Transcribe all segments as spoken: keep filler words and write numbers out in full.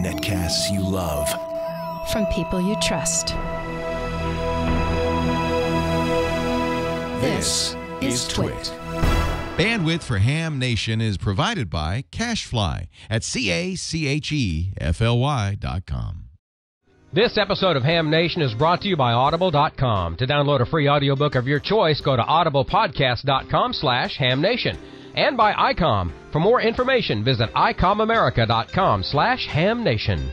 Netcasts you love. From people you trust. This is Twit. Bandwidth for Ham Nation is provided by Cashfly at C A C H E F L Y dot com. This episode of Ham Nation is brought to you by Audible dot com. To download a free audiobook of your choice, go to audible podcast dot com slash ham nation. And by ICOM. For more information, visit I com america dot com slash ham nation.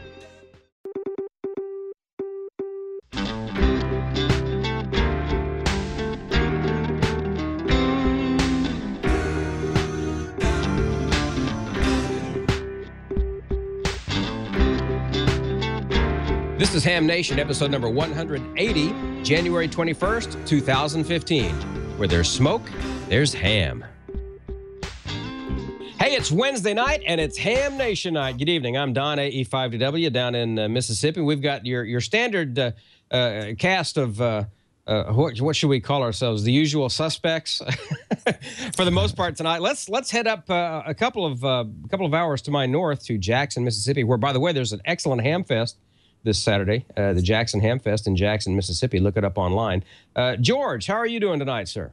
This is Ham Nation, episode number one hundred eighty, January twenty-first, two thousand fifteen. Where there's smoke, there's ham. Hey, it's Wednesday night, and it's Ham Nation night. Good evening. I'm Don A E five D W down in uh, Mississippi. We've got your, your standard uh, uh, cast of... Uh, Uh, what, what should we call ourselves? The usual suspects, for the most part tonight. Let's let's head up uh, a couple of uh, couple of hours to my north to Jackson, Mississippi, where, by the way, there's an excellent ham fest this Saturday, uh, the Jackson Ham Fest in Jackson, Mississippi. Look it up online. Uh, George, how are you doing tonight, sir?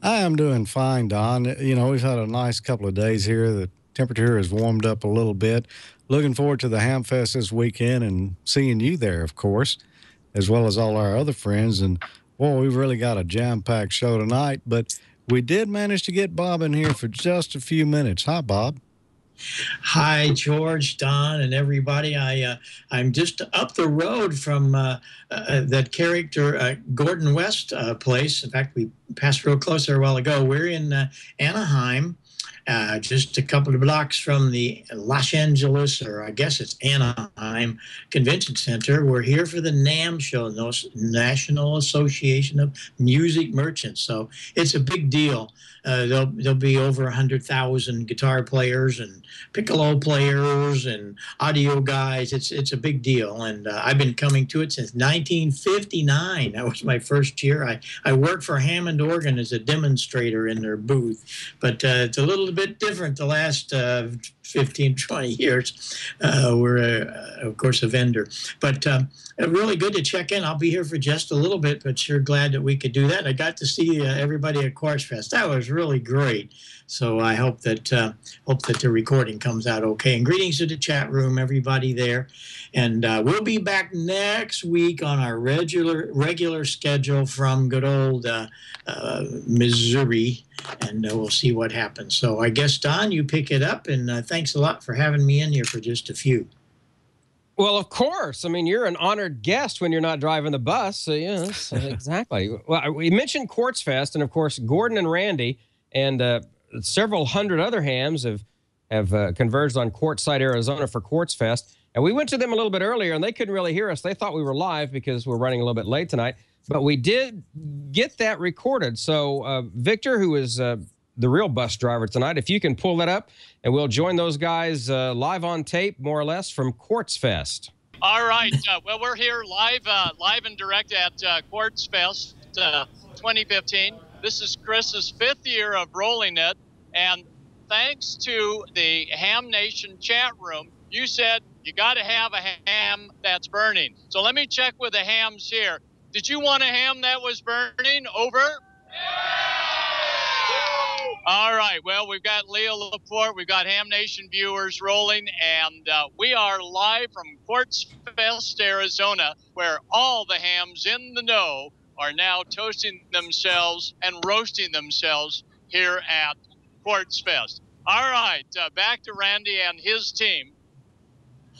I am doing fine, Don. You know, we've had a nice couple of days here. The temperature has warmed up a little bit. Looking forward to the ham fest this weekend and seeing you there, of course, as well as all our other friends. And, boy, we've really got a jam-packed show tonight. But we did manage to get Bob in here for just a few minutes. Hi, Bob. Hi, George, Don, and everybody. I, uh, I'm just up the road from uh, uh, that character uh, Gordon West uh, place. In fact, we passed real close there a while ago. We're in uh, Anaheim. Uh, just a couple of blocks from the Los Angeles, or I guess it's Anaheim, Convention Center. We're here for the NAMM show, National Association of Music Merchants. So it's a big deal. Uh, there'll, there'll be over one hundred thousand guitar players and piccolo players and audio guys. It's it's a big deal, and uh, I've been coming to it since nineteen fifty-nine. That was my first year. I, I worked for Hammond Organ as a demonstrator in their booth, but uh, it's a little bit different the last uh, fifteen, twenty years. Uh, we're, uh, of course, a vendor. But uh, really good to check in. I'll be here for just a little bit, but sure glad that we could do that. I got to see uh, everybody at Quartzfest. That was really great. So I hope that uh, hope that the recording comes out okay. And greetings to the chat room, everybody there. And uh, we'll be back next week on our regular regular schedule from good old uh, uh, Missouri, and uh, we'll see what happens. So I guess, Don, you pick it up, and uh, thanks a lot for having me in here for just a few. Well, of course. I mean, you're an honored guest when you're not driving the bus. So yes, exactly. Well, we mentioned Quartzfest, and of course, Gordon and Randy and uh, several hundred other hams have have uh, converged on Quartzsite, Arizona for Quartzfest. And we went to them a little bit earlier, and they couldn't really hear us. They thought we were live because we're running a little bit late tonight. But we did get that recorded. So uh, Victor, who is uh, the real bus driver tonight, if you can pull that up, and we'll join those guys uh, live on tape, more or less, from Quartzfest. All right. Uh, well, we're here live, uh, live and direct at uh, Quartzfest uh, twenty fifteen. This is Chris's fifth year of rolling it, and thanks to the Ham Nation chat room, you said you got to have a ham that's burning. So let me check with the hams here. Did you want a ham that was burning? Over. Yeah! All right. Well, we've got Leo Laporte. We've got Ham Nation viewers rolling. And uh, we are live from Quartzfest, Arizona, where all the hams in the know are now toasting themselves and roasting themselves here at Quartzfest. All right. Uh, back to Randy and his team.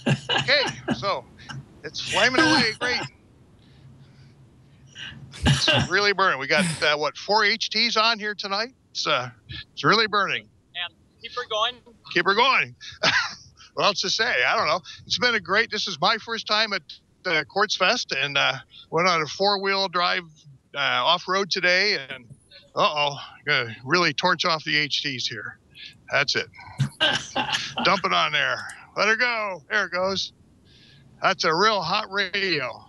Okay. So it's flaming away. Great. It's really burning. We got, uh, what, four H Ts on here tonight? It's, uh, it's really burning. And keep her going. Keep her going. What else to say? I don't know. It's been a great, this is my first time at uh, Quartzfest, and uh, went on a four-wheel drive uh, off-road today, and uh-oh, going to really torch off the H Ts here. That's it. Dump it on there. Let her go. There it goes. That's a real hot radio.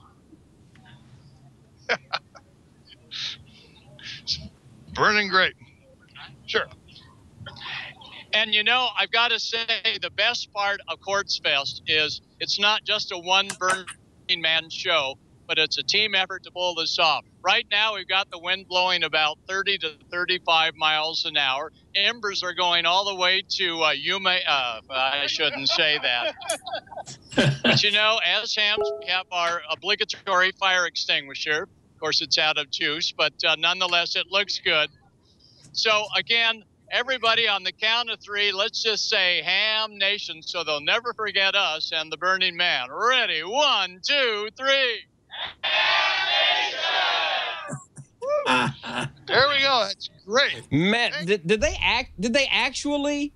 Burning great. Sure. And, you know, I've got to say the best part of Quartzfest is it's not just a one-burning-man show, but it's a team effort to pull this off. Right now, we've got the wind blowing about thirty to thirty-five miles an hour. Embers are going all the way to uh, Yuma. Uh, I shouldn't say that. But, you know, as hams, we have our obligatory fire extinguisher. Of course, it's out of juice, but uh, nonetheless, it looks good. So, again, everybody on the count of three, let's just say Ham Nation, so they'll never forget us and the Burning Man. Ready? One, two, three. Ham Nation! There we go. That's great. Matt, did, did they act? Did they actually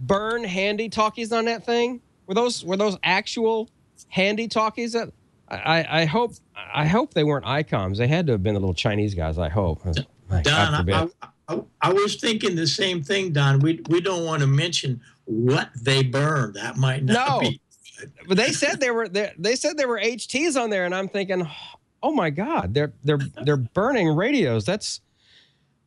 burn handy talkies on that thing? Were those were those actual handy talkies? That I I hope I hope they weren't I COMs. They had to have been the little Chinese guys. I hope. Don, I, I was thinking the same thing, Don. We we don't want to mention what they burned. That might not no. be. But they said there were they, they said there were H Ts on there, and I'm thinking, oh my God, they're they're they're burning radios. That's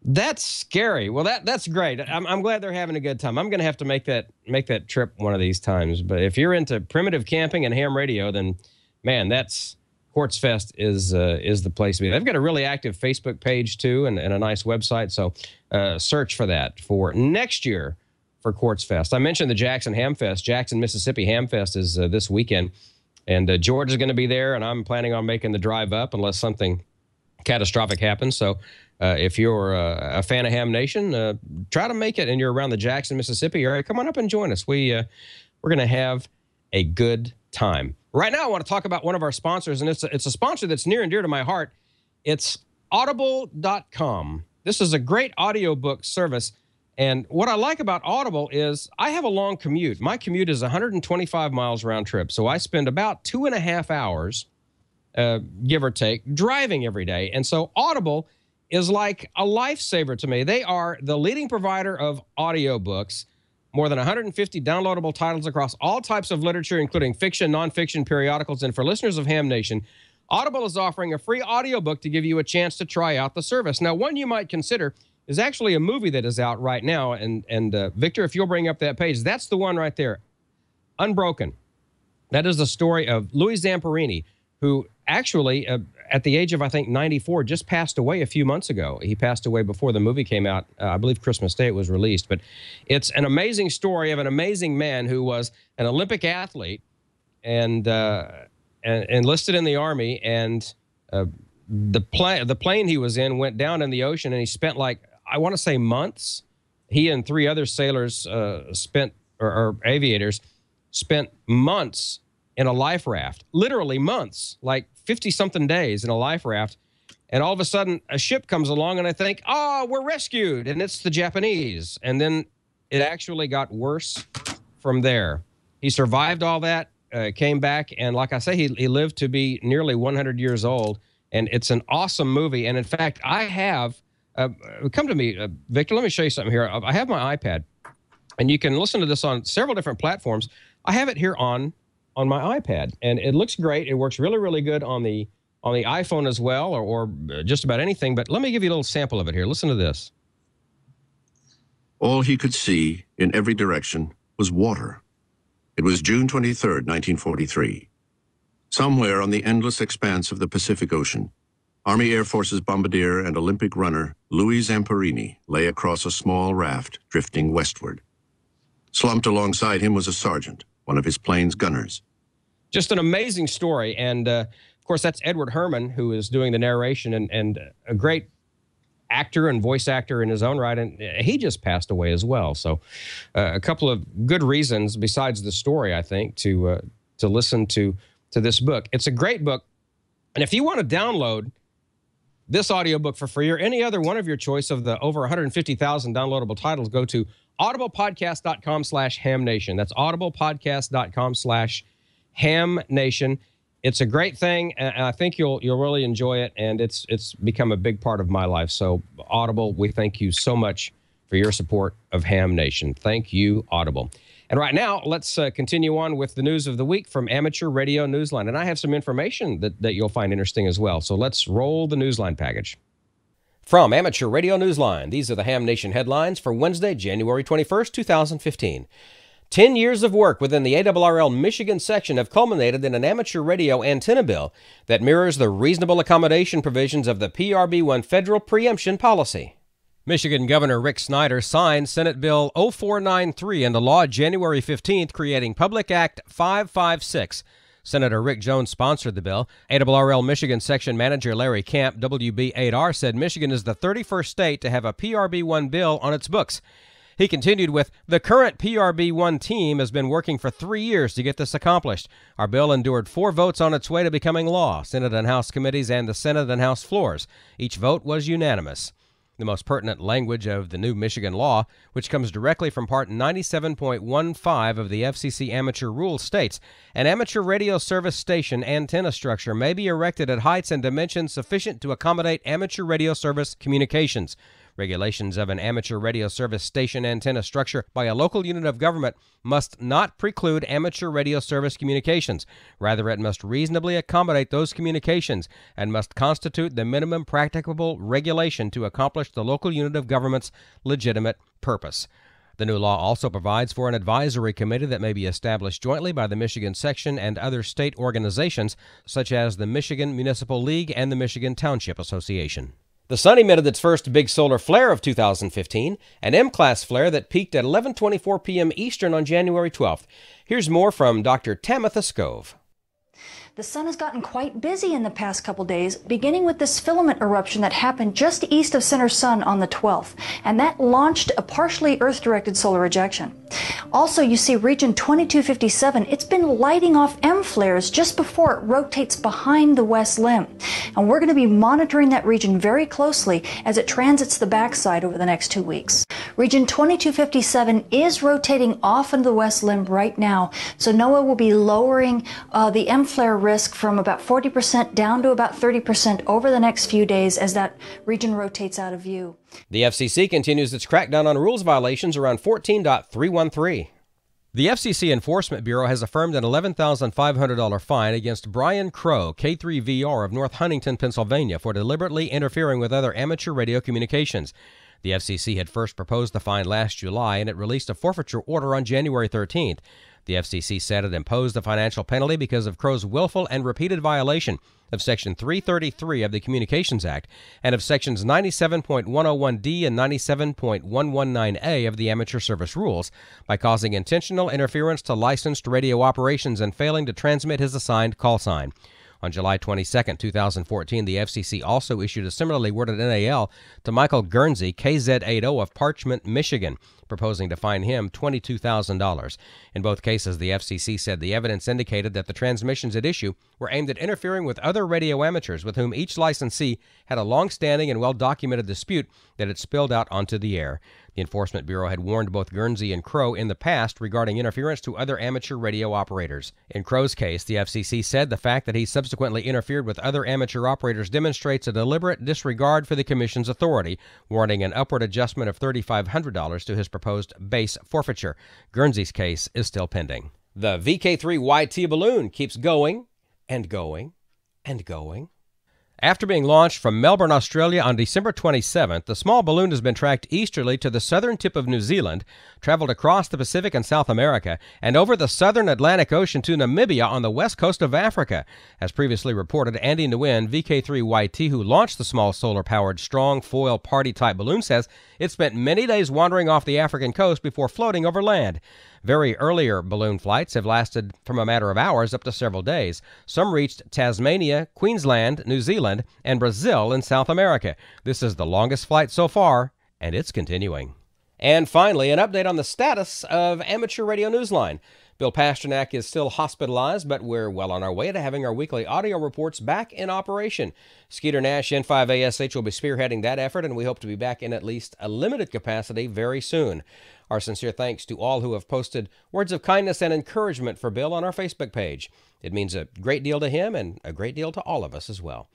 that's scary. Well, that that's great. I'm I'm glad they're having a good time. I'm gonna have to make that make that trip one of these times. But if you're into primitive camping and ham radio, then man, that's Quartzfest is uh, is the place to be. They've got a really active Facebook page, too, and, and a nice website. So uh, search for that for next year for Quartzfest. I mentioned the Jackson Ham Fest. Jackson, Mississippi Ham Fest is uh, this weekend. And uh, George is going to be there, and I'm planning on making the drive up unless something catastrophic happens. So uh, if you're uh, a fan of Ham Nation, uh, try to make it and you're around the Jackson, Mississippi area. Come on up and join us. We, uh, we're going to have a good time. Right now, I want to talk about one of our sponsors, and it's a, it's a sponsor that's near and dear to my heart. It's audible dot com. This is a great audiobook service, and what I like about Audible is I have a long commute. My commute is one hundred twenty-five miles round trip, so I spend about two and a half hours, uh, give or take, driving every day, and so Audible is like a lifesaver to me. They are the leading provider of audiobooks. More than one hundred fifty downloadable titles across all types of literature, including fiction, nonfiction, periodicals. And for listeners of Ham Nation, Audible is offering a free audiobook to give you a chance to try out the service. Now, one you might consider is actually a movie that is out right now. And, and uh, Victor, if you'll bring up that page, that's the one right there, Unbroken. That is the story of Louis Zamperini, who actually, uh, at the age of, I think, ninety-four, just passed away a few months ago. He passed away before the movie came out. Uh, I believe Christmas Day it was released. But it's an amazing story of an amazing man who was an Olympic athlete and, uh, and enlisted in the Army. And uh, the, pla the plane he was in went down in the ocean, and he spent, like, I want to say months. He and three other sailors uh, spent, or, or aviators, spent months in a life raft, literally months, like fifty-something days in a life raft, and all of a sudden a ship comes along, and I think, oh, we're rescued, and it's the Japanese. And then it actually got worse from there. He survived all that, uh, came back, and like I say, he, he lived to be nearly one hundred years old, and it's an awesome movie. And in fact, I have, uh, come to me, uh, Victor, let me show you something here. I have my iPad, and you can listen to this on several different platforms. I have it here on on my iPad, and it looks great. It works really, really good on the on the iPhone as well, or, or just about anything. But let me give you a little sample of it here. Listen to this. All he could see in every direction was water. It was June twenty-third, nineteen forty-three. Somewhere on the endless expanse of the Pacific Ocean, Army Air Forces bombardier and Olympic runner Louis Zamperini lay across a small raft drifting westward. Slumped alongside him was a sergeant, one of his plane's gunners. Just an amazing story. And, uh, of course, that's Edward Herman, who is doing the narration, and, and a great actor and voice actor in his own right. And he just passed away as well. So uh, a couple of good reasons besides the story, I think, to uh, to listen to, to this book. It's a great book. And if you want to download this audiobook for free or any other one of your choice of the over one hundred fifty thousand downloadable titles, go to audible podcast dot com slash ham nation. That's audible podcast dot com slash ham nation. It's a great thing, and I think you'll you'll really enjoy it, and it's it's become a big part of my life. So Audible, we thank you so much for your support of Ham Nation. Thank you, Audible. And right now, let's uh, continue on with the news of the week from Amateur Radio Newsline. And I have some information that, that you'll find interesting as well. So let's roll the Newsline package. From Amateur Radio Newsline, these are the Ham Nation headlines for Wednesday, January twenty-first, two thousand fifteen. Ten years of work within the A R R L Michigan section have culminated in an amateur radio antenna bill that mirrors the reasonable accommodation provisions of the P R B one federal preemption policy. Michigan Governor Rick Snyder signed Senate Bill oh four ninety-three into law January fifteenth, creating Public Act five five six. Senator Rick Jones sponsored the bill. A R R L Michigan Section Manager Larry Camp, W B eight R, said Michigan is the thirty-first state to have a P R B one bill on its books. He continued with, "The current P R B one team has been working for three years to get this accomplished. Our bill endured four votes on its way to becoming law, Senate and House committees and the Senate and House floors. Each vote was unanimous." The most pertinent language of the new Michigan law, which comes directly from Part ninety-seven point fifteen of the F C C Amateur Rule, states, "An amateur radio service station antenna structure may be erected at heights and dimensions sufficient to accommodate amateur radio service communications. Regulations of an amateur radio service station antenna structure by a local unit of government must not preclude amateur radio service communications. Rather, it must reasonably accommodate those communications and must constitute the minimum practicable regulation to accomplish the local unit of government's legitimate purpose." The new law also provides for an advisory committee that may be established jointly by the Michigan section and other state organizations, such as the Michigan Municipal League and the Michigan Township Association. The Sun emitted its first big solar flare of two thousand fifteen, an M class flare that peaked at eleven twenty-four p m Eastern on January twelfth. Here's more from Doctor Tamitha Skov. The sun has gotten quite busy in the past couple days, beginning with this filament eruption that happened just east of center sun on the twelfth, and that launched a partially Earth-directed solar ejection. Also, you see region twenty-two fifty-seven, it's been lighting off M flares just before it rotates behind the west limb. And we're going to be monitoring that region very closely as it transits the backside over the next two weeks. Region twenty-two fifty-seven is rotating off into the west limb right now, so NOAA will be lowering uh, the M flare risk from about forty percent down to about thirty percent over the next few days as that region rotates out of view. The F C C continues its crackdown on rules violations around fourteen point three one three. The F C C Enforcement Bureau has affirmed an eleven thousand five hundred dollar fine against Brian Crow, K three V R of North Huntington, Pennsylvania, for deliberately interfering with other amateur radio communications. The F C C had first proposed the fine last July, and it released a forfeiture order on January thirteenth. The F C C said it imposed the financial penalty because of Crow's willful and repeated violation of Section three thirty-three of the Communications Act and of Sections ninety-seven point one oh one D and ninety-seven point one nineteen A of the Amateur Service Rules by causing intentional interference to licensed radio operations and failing to transmit his assigned call sign. On July twenty-second, two thousand fourteen, the F C C also issued a similarly worded N A L to Michael Guernsey, K Z eighty of Parchment, Michigan, proposing to fine him twenty-two thousand dollars. In both cases, the F C C said the evidence indicated that the transmissions at issue were aimed at interfering with other radio amateurs with whom each licensee had a long-standing and well-documented dispute that it spilled out onto the air. The Enforcement Bureau had warned both Guernsey and Crow in the past regarding interference to other amateur radio operators. In Crow's case, the F C C said the fact that he subsequently interfered with other amateur operators demonstrates a deliberate disregard for the Commission's authority, warranting an upward adjustment of thirty-five hundred dollars to his proposed base forfeiture. Guernsey's case is still pending. The V K three Y T balloon keeps going and going and going. After being launched from Melbourne, Australia on December twenty-seventh, the small balloon has been tracked easterly to the southern tip of New Zealand, traveled across the Pacific and South America, and over the southern Atlantic Ocean to Namibia on the west coast of Africa. As previously reported, Andy Nguyen, V K three Y T, who launched the small solar-powered strong foil party-type balloon, says it spent many days wandering off the African coast before floating over land. Very earlier balloon flights have lasted from a matter of hours up to several days. Some reached Tasmania, Queensland, New Zealand, and Brazil in South America. This is the longest flight so far, and it's continuing. And finally, an update on the status of Amateur Radio Newsline. Bill Pasternak is still hospitalized, but we're well on our way to having our weekly audio reports back in operation. Skeeter Nash N five A S H will be spearheading that effort, and we hope to be back in at least a limited capacity very soon. Our sincere thanks to all who have posted words of kindness and encouragement for Bill on our Facebook page. It means a great deal to him and a great deal to all of us as well.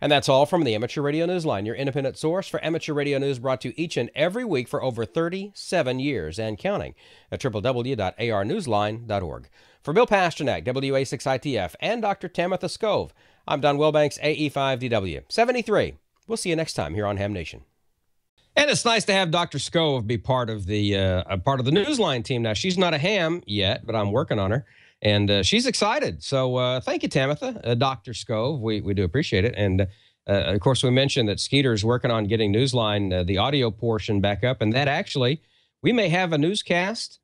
And that's all from the Amateur Radio Newsline, your independent source for amateur radio news, brought to you each and every week for over thirty-seven years and counting at w w w dot a r newsline dot org. For Bill Pasternak, W A six I T F, and Doctor Tamitha Skov, I'm Don Wilbanks, A E five D W seventy-three. We'll see you next time here on Ham Nation. And it's nice to have Doctor Skov be part of the uh, a part of the Newsline team now. She's not a ham yet, but I'm working on her, and uh, she's excited. So uh, thank you, Tamitha, uh, Doctor Skov. We we do appreciate it. And uh, of course, we mentioned that Skeeter is working on getting Newsline uh, the audio portion back up, and that actually we may have a newscast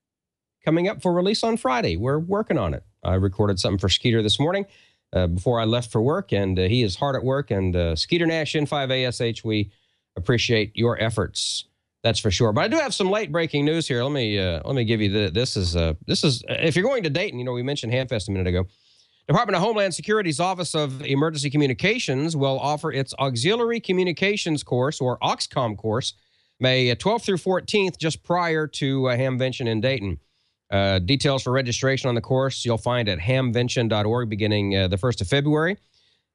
coming up for release on Friday. We're working on it. I recorded something for Skeeter this morning uh, before I left for work, and uh, he is hard at work. And uh, Skeeter Nash N five A S H, we appreciate your efforts, that's for sure. But I do have some late breaking news here. Let me uh, let me give you the, this is uh, this is uh, if you're going to Dayton, you know, we mentioned Hamfest a minute ago. Department of Homeland Security's Office of Emergency Communications will offer its Auxiliary Communications course, or AuxComm course, May twelfth through fourteenth, just prior to uh, Hamvention in Dayton. Uh, details for registration on the course you'll find at hamvention dot org beginning uh, the first of February.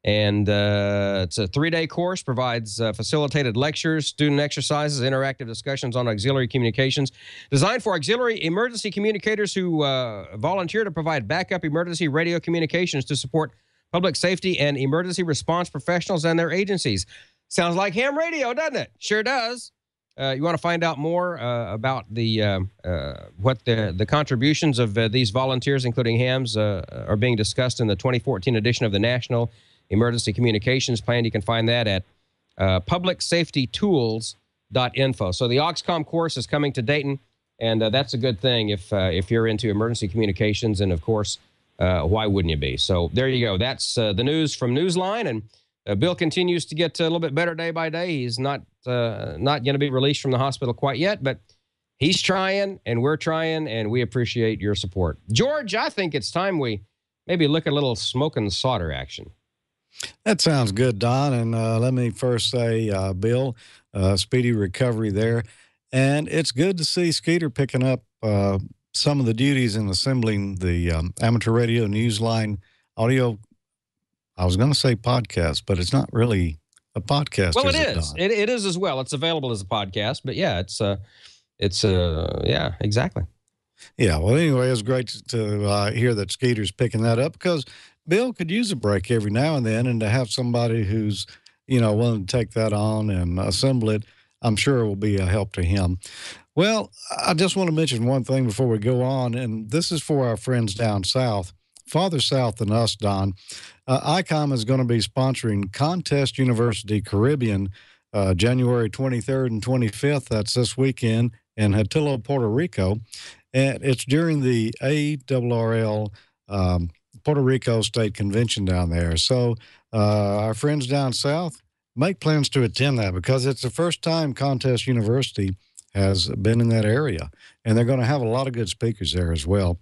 And uh, it's a three-day course, provides uh, facilitated lectures, student exercises, interactive discussions on auxiliary communications, designed for auxiliary emergency communicators who uh, volunteer to provide backup emergency radio communications to support public safety and emergency response professionals and their agencies. Sounds like ham radio, doesn't it? Sure does. Uh, you want to find out more uh, about the uh, uh, what the, the contributions of uh, these volunteers, including hams, uh, are being discussed in the twenty fourteen edition of the National Emergency Communications Plan. You can find that at uh, public safety tools dot info. So the AuxComm course is coming to Dayton, and uh, that's a good thing if uh, if you're into emergency communications, and of course, uh, why wouldn't you be? So there you go. That's uh, the news from Newsline, and uh, Bill continues to get a little bit better day by day. He's not uh, not going to be released from the hospital quite yet, but he's trying, and we're trying, and we appreciate your support. George, I think it's time we maybe look at a little smoke and solder action. That sounds good, Don. And uh, let me first say, uh, Bill, uh, speedy recovery there. And it's good to see Skeeter picking up uh, some of the duties in assembling the um, Amateur Radio Newsline audio. I was going to say podcast, but it's not really a podcast. Well, is it, it is. It, it is as well. It's available as a podcast. But yeah, it's uh, it's uh, yeah, exactly. Yeah. Well, anyway, it's great to uh, hear that Skeeter's picking that up, because Bill could use a break every now and then, and to have somebody who's, you know, willing to take that on and assemble it, I'm sure it will be a help to him. Well, I just want to mention one thing before we go on, and this is for our friends down south, farther south than us, Don. Uh, ICOM is going to be sponsoring Contest University Caribbean uh, January twenty-third and twenty-fifth. That's this weekend in Hatillo, Puerto Rico, and it's during the A R R L um Puerto Rico State Convention down there. So uh, our friends down south, make plans to attend that, because it's the first time Contest University has been in that area, and they're going to have a lot of good speakers there as well.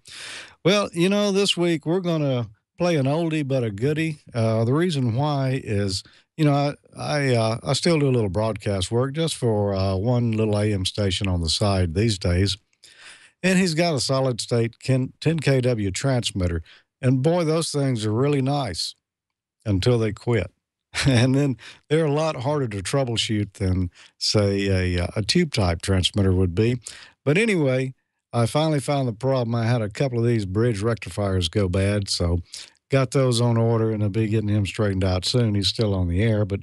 Well, you know, this week we're going to play an oldie but a goodie. Uh, the reason why is, you know, I I, uh, I still do a little broadcast work just for uh, one little A M station on the side these days, and he's got a solid state ten K W transmitter. And boy, those things are really nice until they quit. And then they're a lot harder to troubleshoot than, say, a, a tube-type transmitter would be. But anyway, I finally found the problem. I had a couple of these bridge rectifiers go bad, so got those on order, and I'll be getting him straightened out soon. He's still on the air. But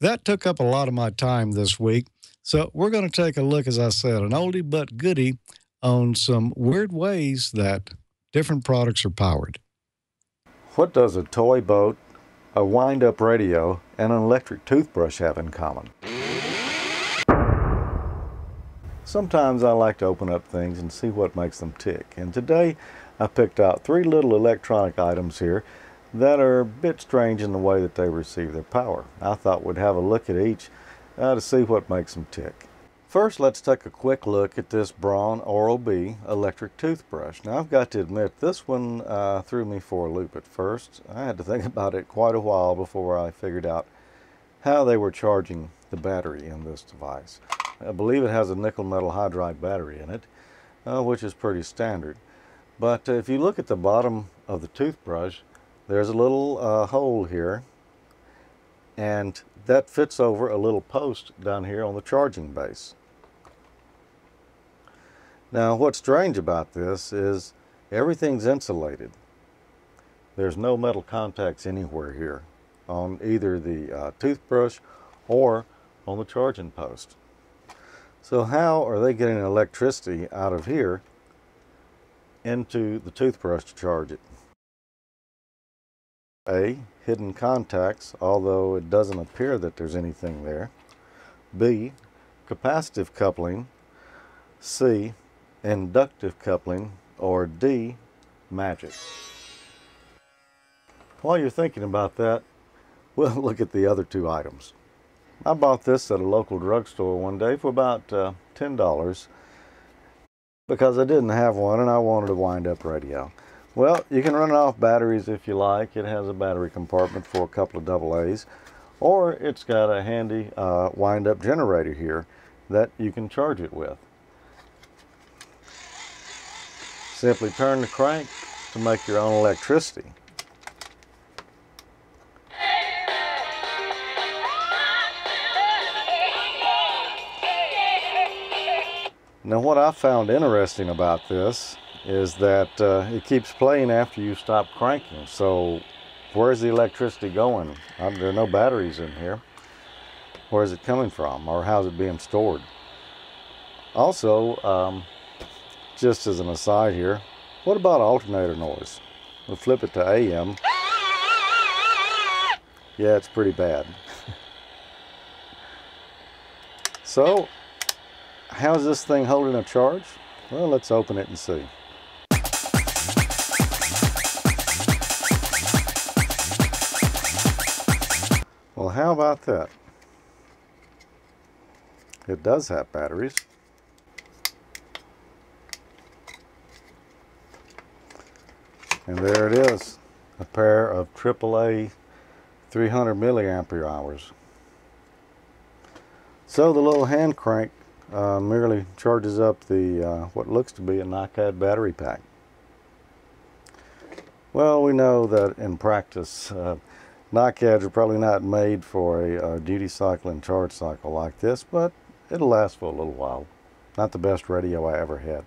that took up a lot of my time this week. So we're going to take a look, as I said, an oldie but goodie on some weird ways that different products are powered. What does a toy boat, a wind-up radio, and an electric toothbrush have in common? Sometimes I like to open up things and see what makes them tick. And today I picked out three little electronic items here that are a bit strange in the way that they receive their power. I thought we'd have a look at each uh, to see what makes them tick. First, let's take a quick look at this Braun Oral-B electric toothbrush. Now, I've got to admit, this one uh, threw me for a loop at first. I had to think about it quite a while before I figured out how they were charging the battery in this device. I believe it has a nickel metal hydride battery in it, uh, which is pretty standard. But uh, if you look at the bottom of the toothbrush, there's a little uh, hole here, and that fits over a little post down here on the charging base. Now, what's strange about this is everything's insulated. There's no metal contacts anywhere here on either the uh, toothbrush or on the charging post. So how are they getting electricity out of here into the toothbrush to charge it? A, hidden contacts, although it doesn't appear that there's anything there. B, capacitive coupling. C, inductive coupling. Or D, magic. While you're thinking about that, we'll look at the other two items. I bought this at a local drugstore one day for about uh, ten dollars because I didn't have one and I wanted a wind-up radio. Well, you can run it off batteries if you like. It has a battery compartment for a couple of double A's, or it's got a handy uh, wind-up generator here that you can charge it with. Simply turn the crank to make your own electricity. Now what I found interesting about this is that uh, it keeps playing after you stop cranking. So where's the electricity going? Uh, there are no batteries in here. Where is it coming from, or how's it being stored? Also, um, just as an aside here, what about alternator noise? We'll flip it to A M. Yeah, it's pretty bad. So, how's this thing holding a charge? Well, let's open it and see. Well, how about that? It does have batteries. And there it is, a pair of triple A three hundred milliampere hours. So the little hand crank Uh, merely charges up the uh, what looks to be a NiCad battery pack. Well, we know that in practice uh, NiCads are probably not made for a, a duty cycle and charge cycle like this, but it'll last for a little while. Not the best radio I ever had.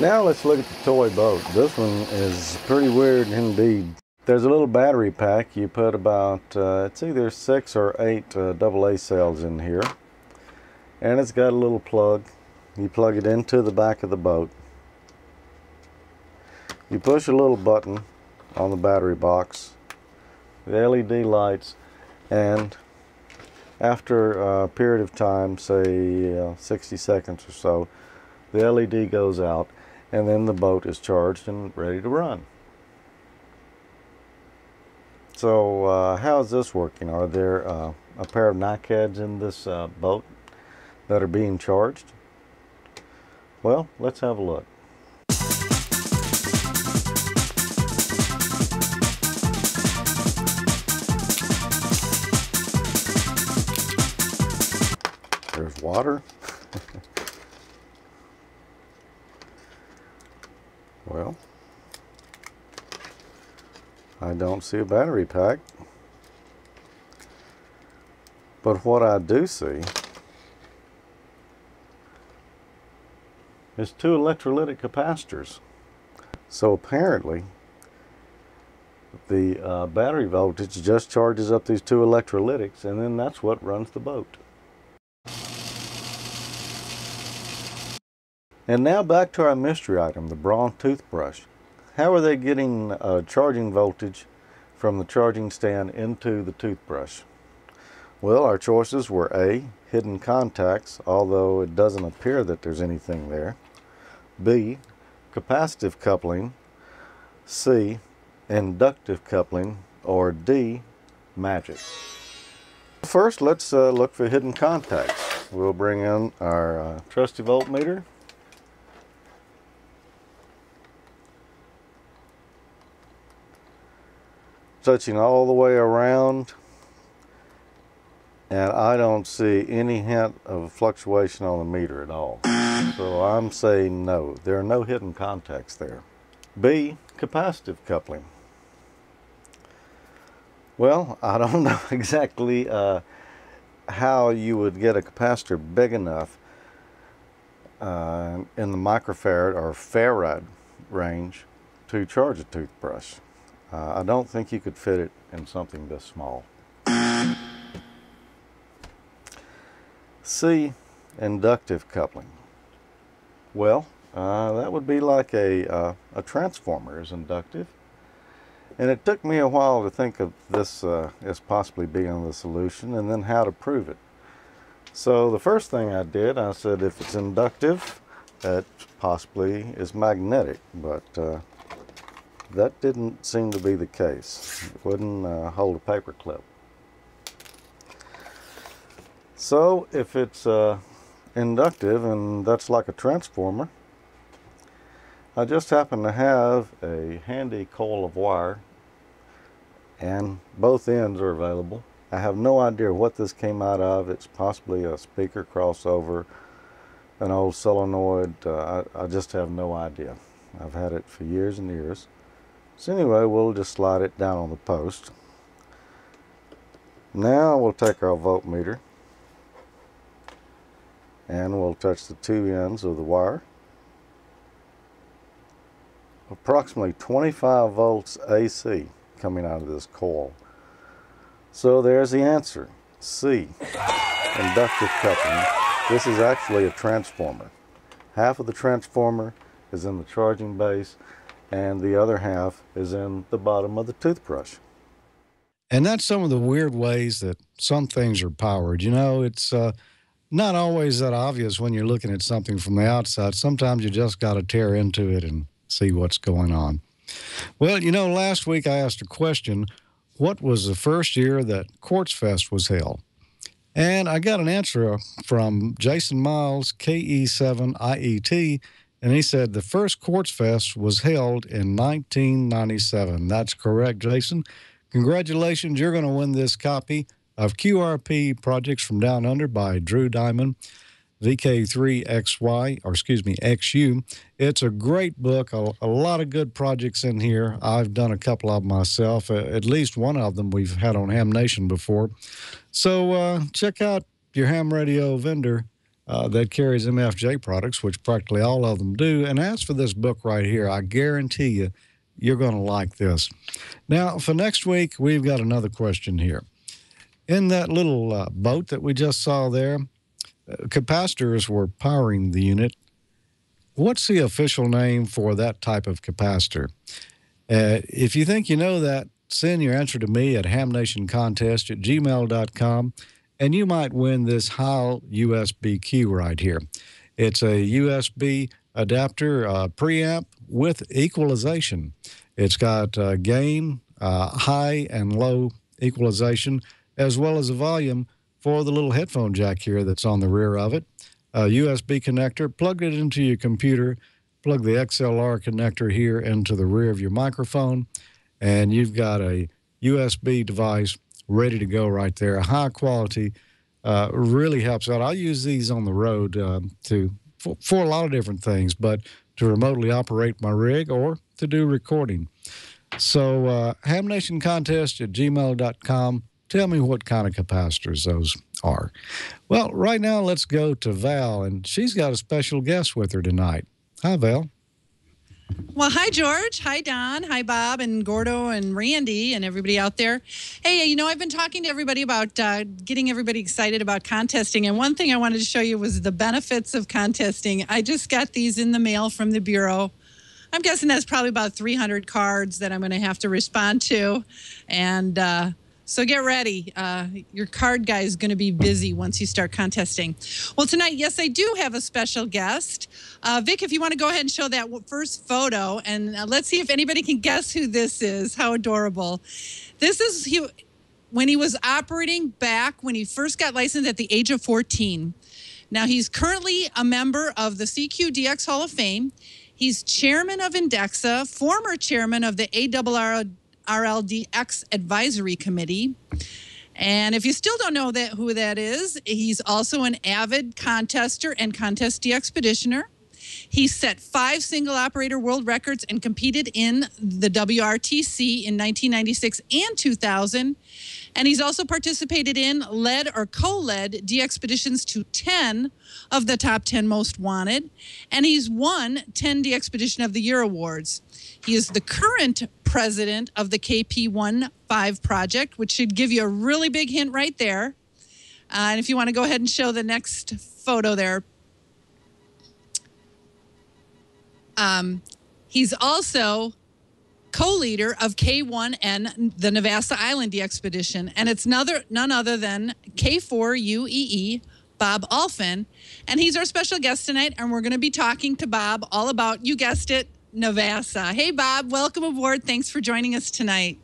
Now let's look at the toy boat. This one is pretty weird indeed. There's a little battery pack. You put about uh, it's either six or eight uh, double A cells in here. And it's got a little plug. You plug it into the back of the boat. You push a little button on the battery box, the L E D lights, and after a period of time, say uh, sixty seconds or so, the L E D goes out, and then the boat is charged and ready to run. So uh, how is this working? Are there uh, a pair of NiCads in this uh, boat that are being charged? Well, let's have a look. There's water. Well, I don't see a battery pack. But what I do see, there's two electrolytic capacitors. So apparently the uh, battery voltage just charges up these two electrolytics, and then that's what runs the boat. And now back to our mystery item, the brawn toothbrush. How are they getting uh, charging voltage from the charging stand into the toothbrush? Well, our choices were A, hidden contacts, although it doesn't appear that there's anything there. B, capacitive coupling. C, inductive coupling. Or D, magic. First, let's uh, look for hidden contacts. We'll bring in our uh, trusty voltmeter. Touching all the way around. And I don't see any hint of a fluctuation on the meter at all. So I'm saying no, there are no hidden contacts there. B, capacitive coupling. Well, I don't know exactly uh, how you would get a capacitor big enough uh, in the microfarad or farad range to charge a toothbrush. Uh, I don't think you could fit it in something this small. C, inductive coupling. Well, uh, that would be like a, uh, a transformer is inductive. And it took me a while to think of this uh, as possibly being the solution and then how to prove it. So the first thing I did, I said if it's inductive, that possibly is magnetic, but uh, that didn't seem to be the case. It wouldn't uh, hold a paper clip. So if it's uh, inductive, and that's like a transformer, I just happen to have a handy coil of wire, and both ends are available. I have no idea what this came out of. It's possibly a speaker crossover, an old solenoid. Uh, I, I just have no idea. I've had it for years and years. So anyway, we'll just slide it down on the post. Now we'll take our voltmeter and we'll touch the two ends of the wire. Approximately twenty-five volts A C coming out of this coil. So there's the answer, C, inductive coupling. This is actually a transformer. Half of the transformer is in the charging base, and the other half is in the bottom of the toothbrush. And that's some of the weird ways that some things are powered. You know, it's uh, not always that obvious when you're looking at something from the outside. Sometimes you just got to tear into it and see what's going on. Well, you know, last week I asked a question, what was the first year that Quartzfest was held? And I got an answer from Jason Miles, K E seven I E T, and he said the first Quartzfest was held in nineteen ninety-seven. That's correct, Jason. Congratulations, you're going to win this copy of Q R P Projects from Down Under by Drew Diamond, V K three X Y, or excuse me, X U. It's a great book, a, a lot of good projects in here. I've done a couple of them myself, uh, at least one of them we've had on Ham Nation before. So uh, check out your ham radio vendor uh, that carries M F J products, which practically all of them do, and ask for this book right here. I guarantee you, you're going to like this. Now, for next week, we've got another question here. In that little uh, boat that we just saw there, capacitors were powering the unit. What's the official name for that type of capacitor? Uh, if you think you know that, send your answer to me at hamnationcontest at gmail dot com, and you might win this Heil U S B key right here. It's a U S B adapter uh, preamp with equalization. It's got uh, gain, uh, high and low equalization, as well as a volume for the little headphone jack here that's on the rear of it, a U S B connector, plug it into your computer, plug the X L R connector here into the rear of your microphone, and you've got a U S B device ready to go right there. High quality, uh, really helps out. I use these on the road uh, to for, for a lot of different things, but to remotely operate my rig or to do recording. So uh, hamnationcontest at gmail dot com. Tell me what kind of capacitors those are. Well, right now, let's go to Val, and she's got a special guest with her tonight. Hi, Val. Well, hi, George. Hi, Don. Hi, Bob and Gordo and Randy and everybody out there. Hey, you know, I've been talking to everybody about uh, getting everybody excited about contesting, and one thing I wanted to show you was the benefits of contesting. I just got these in the mail from the Bureau. I'm guessing that's probably about three hundred cards that I'm going to have to respond to, and... Uh, So get ready. Uh, your card guy is going to be busy once you start contesting. Well, tonight, yes, I do have a special guest. Uh, Vic, if you want to go ahead and show that first photo, and uh, let's see if anybody can guess who this is. How adorable. This is he, when he was operating back when he first got licensed at the age of fourteen. Now, he's currently a member of the C Q D X Hall of Fame. He's chairman of INDEXA, former chairman of the A R R L. R L D X Advisory Committee. And if you still don't know that who that is, he's also an avid contester and contestee expeditioner. He set five single operator world records and competed in the W R T C in nineteen ninety-six and two thousand. And he's also participated in, led or co-led D expeditions to ten of the top ten most wanted. And he's won ten D Expedition of the Year awards. He is the current president of the K P fifteen project, which should give you a really big hint right there. Uh, and if you want to go ahead and show the next photo there. Um, he's also co-leader of K one N, the Navassa Island Expedition, and it's another, none other than K four U E E, Bob Alfin, and he's our special guest tonight, and we're going to be talking to Bob all about, you guessed it, Navassa. Hey, Bob, welcome aboard. Thanks for joining us tonight.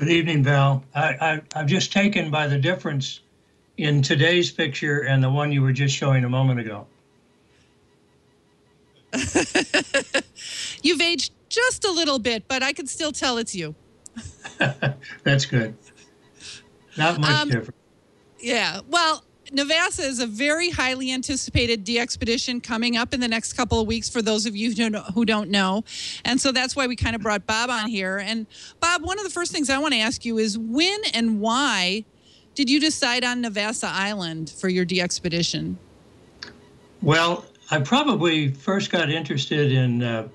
Good evening, Val. I, I, I'm just taken by the difference in today's picture and the one you were just showing a moment ago. You've aged just a little bit, but I can still tell it's you. That's good. Not much um, different. Yeah. Well, Navassa is a very highly anticipated de-expedition coming up in the next couple of weeks for those of you who don't know. And so that's why we kind of brought Bob on here. And Bob, one of the first things I want to ask you is when and why did you decide on Navassa Island for your de-expedition? Well, I probably first got interested in uh,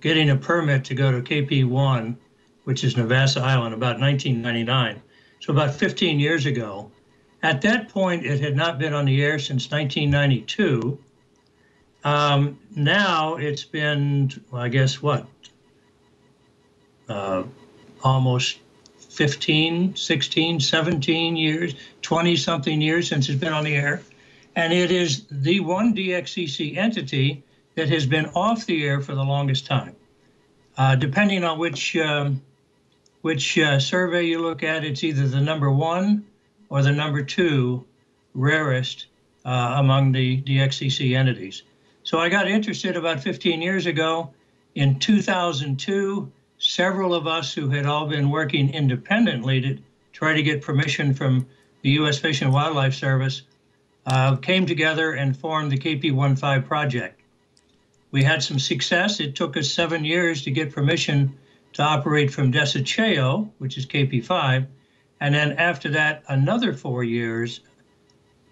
getting a permit to go to K P one, which is Navassa Island, about nineteen ninety-nine, so about fifteen years ago. At that point, it had not been on the air since nineteen ninety-two. Um, now it's been, well, I guess, what, uh, almost fifteen, sixteen, seventeen years, twenty-something years since it's been on the air. And it is the one D X C C entity that has been off the air for the longest time. Uh, depending on which, um, which uh, survey you look at, it's either the number one or the number two rarest uh, among the D X C C entities. So I got interested about fifteen years ago. In two thousand two, several of us who had all been working independently to try to get permission from the U S Fish and Wildlife Service uh, came together and formed the K P fifteen project. We had some success. It took us seven years to get permission to operate from Desecheo, which is K P five, and then after that, another four years,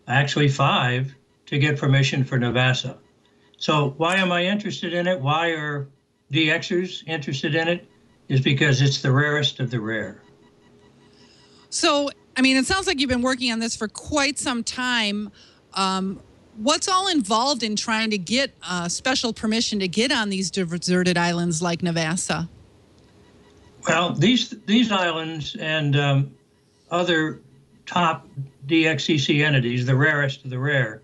actually five, to get permission for Navassa. So why am I interested in it? Why are D Xers interested in it? Is because it's the rarest of the rare. So, I mean, it sounds like you've been working on this for quite some time. Um, what's all involved in trying to get uh, special permission to get on these deserted islands like Navassa? Well, these, these islands and um, other top D X C C entities, the rarest of the rare,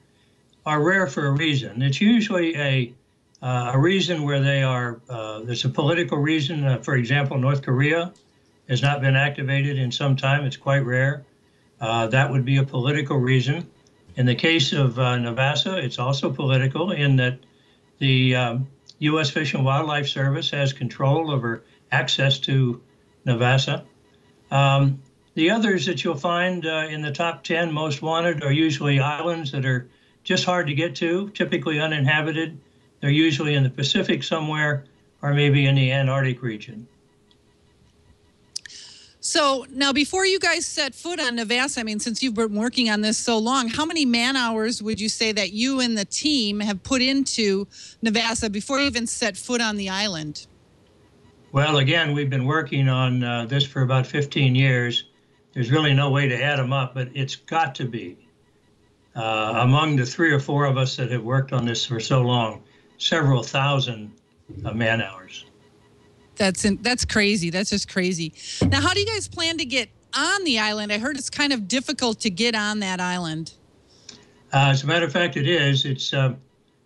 are rare for a reason. It's usually a uh, a reason where they are, uh, there's a political reason. Uh, for example, North Korea has not been activated in some time. It's quite rare. Uh, that would be a political reason. In the case of uh, Navassa, it's also political in that the um, U S Fish and Wildlife Service has control over access to Navassa. Um, The others that you'll find uh, in the top ten most wanted are usually islands that are just hard to get to, typically uninhabited. They're usually in the Pacific somewhere or maybe in the Antarctic region. So now before you guys set foot on Navassa, I mean, since you've been working on this so long, how many man hours would you say that you and the team have put into Navassa before you even set foot on the island? Well, again, we've been working on uh, this for about fifteen years. There's really no way to add them up, but it's got to be uh, among the three or four of us that have worked on this for so long, several thousand uh, man hours. That's in, that's crazy. That's just crazy. Now, how do you guys plan to get on the island? I heard it's kind of difficult to get on that island. Uh, as a matter of fact, it is. It's uh,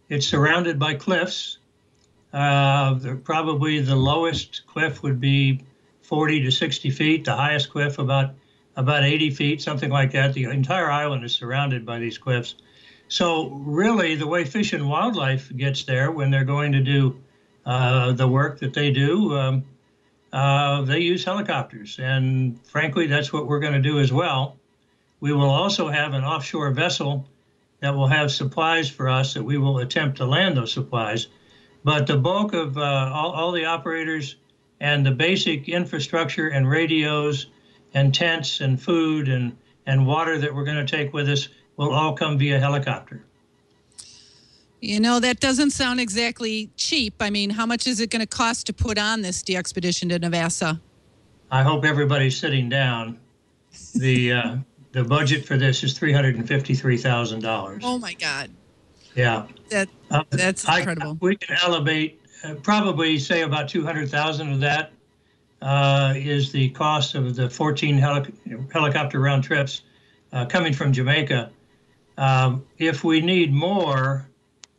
it's surrounded by cliffs. Uh, probably the lowest cliff would be forty to sixty feet. The highest cliff about. about eighty feet, something like that. The entire island is surrounded by these cliffs. So really, the way Fish and Wildlife gets there when they're going to do uh, the work that they do, um, uh, they use helicopters. And frankly, that's what we're going to do as well. We will also have an offshore vessel that will have supplies for us that we will attempt to land those supplies. But the bulk of uh, all, all the operators and the basic infrastructure and radios and tents and food and, and water that we're going to take with us will all come via helicopter. You know, that doesn't sound exactly cheap. I mean, how much is it going to cost to put on this de-expedition to Navassa? I hope everybody's sitting down. The, uh, the budget for this is three hundred fifty-three thousand dollars. Oh my God. Yeah. That, that's uh, incredible. I, we can elevate, uh, probably say about two hundred thousand of that uh, is the cost of the fourteen heli helicopter round trips uh, coming from Jamaica. Um, if we need more,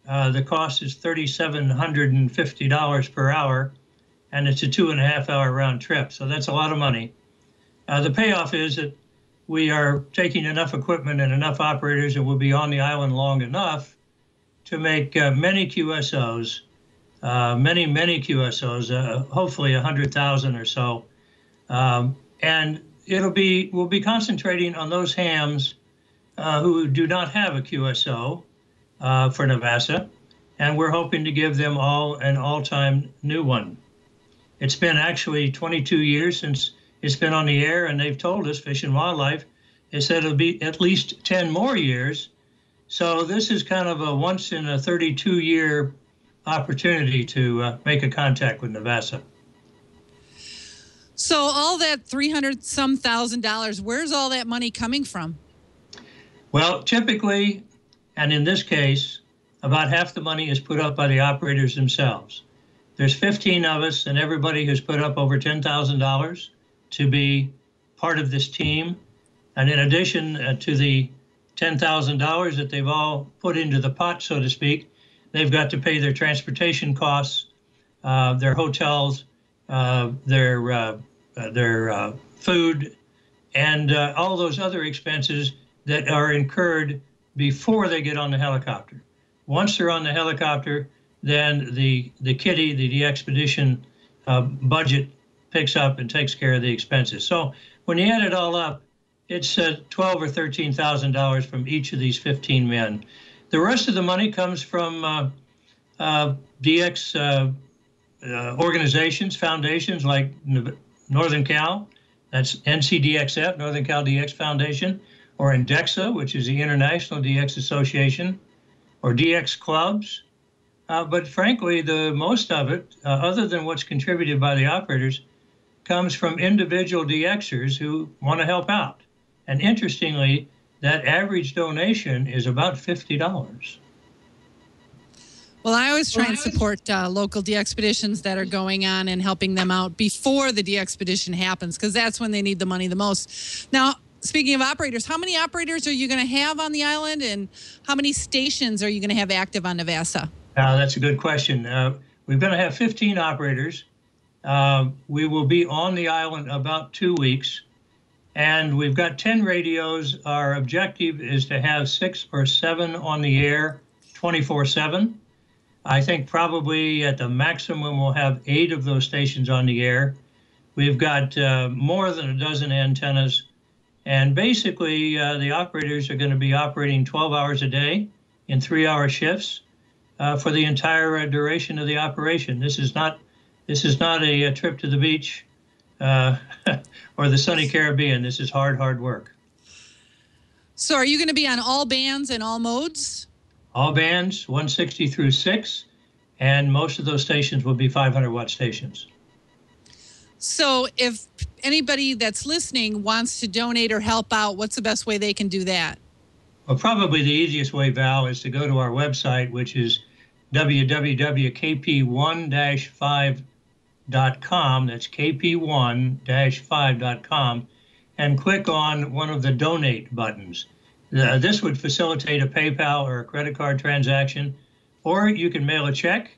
uh, the cost is three thousand seven hundred fifty dollars per hour, and it's a two and a half hour round trip. So that's a lot of money. Uh, the payoff is that we are taking enough equipment and enough operators and we'll be on the island long enough to make uh, many Q S Os, uh, many, many Q S Os, uh, hopefully one hundred thousand or so. Um, and it'll be, we'll be concentrating on those hams uh, who do not have a Q S O uh, for Navassa, and we're hoping to give them all an all-time new one. It's been actually twenty-two years since it's been on the air, and they've told us, Fish and Wildlife, they said it'll be at least ten more years. So this is kind of a once in a thirty-two year opportunity to uh, make a contact with Navassa. So all that three hundred some thousand dollars, where's all that money coming from? Well, typically, and in this case, about half the money is put up by the operators themselves. There's fifteen of us, and everybody has put up over ten thousand dollars to be part of this team. And in addition uh, to the ten thousand dollars that they've all put into the pot, so to speak, they've got to pay their transportation costs, uh, their hotels, uh, their, uh, their uh, food, and uh, all those other expenses that are incurred before they get on the helicopter. Once they're on the helicopter, then the, the kitty, the, the expedition uh, budget picks up and takes care of the expenses. So when you add it all up, it's uh, twelve or thirteen thousand dollars from each of these fifteen men. The rest of the money comes from uh, uh, D X uh, uh, organizations, foundations like Northern Cal, that's N C D X F, Northern Cal D X Foundation, or INDEXA, which is the International D X Association, or D X clubs. Uh, but frankly, the most of it, uh, other than what's contributed by the operators, comes from individual D Xers who want to help out. And interestingly, that average donation is about fifty dollars. Well, I always try and support uh, local de-expeditions that are going on and helping them out before the de-expedition happens, because that's when they need the money the most. Now, speaking of operators, how many operators are you going to have on the island, and how many stations are you going to have active on Navassa? Uh, that's a good question. Uh, we're going to have fifteen operators. Uh, we will be on the island about two weeks, and we've got ten radios. Our objective is to have six or seven on the air twenty-four seven. I think probably at the maximum we'll have eight of those stations on the air. We've got uh, more than a dozen antennas, and basically uh, the operators are going to be operating twelve hours a day in three hour shifts uh, for the entire uh, duration of the operation. This is not This is not a, a trip to the beach uh, or the sunny Caribbean. This is hard, hard work. So are you going to be on all bands and all modes? All bands, one sixty through six, and most of those stations will be five hundred watt stations. So if anybody that's listening wants to donate or help out, what's the best way they can do that? Well, probably the easiest way, Val, is to go to our website, which is w w w dot k p one dash five dot com. Dot com, that's k p one dash five dot com, and click on one of the donate buttons. Uh, this would facilitate a PayPal or a credit card transaction, or you can mail a check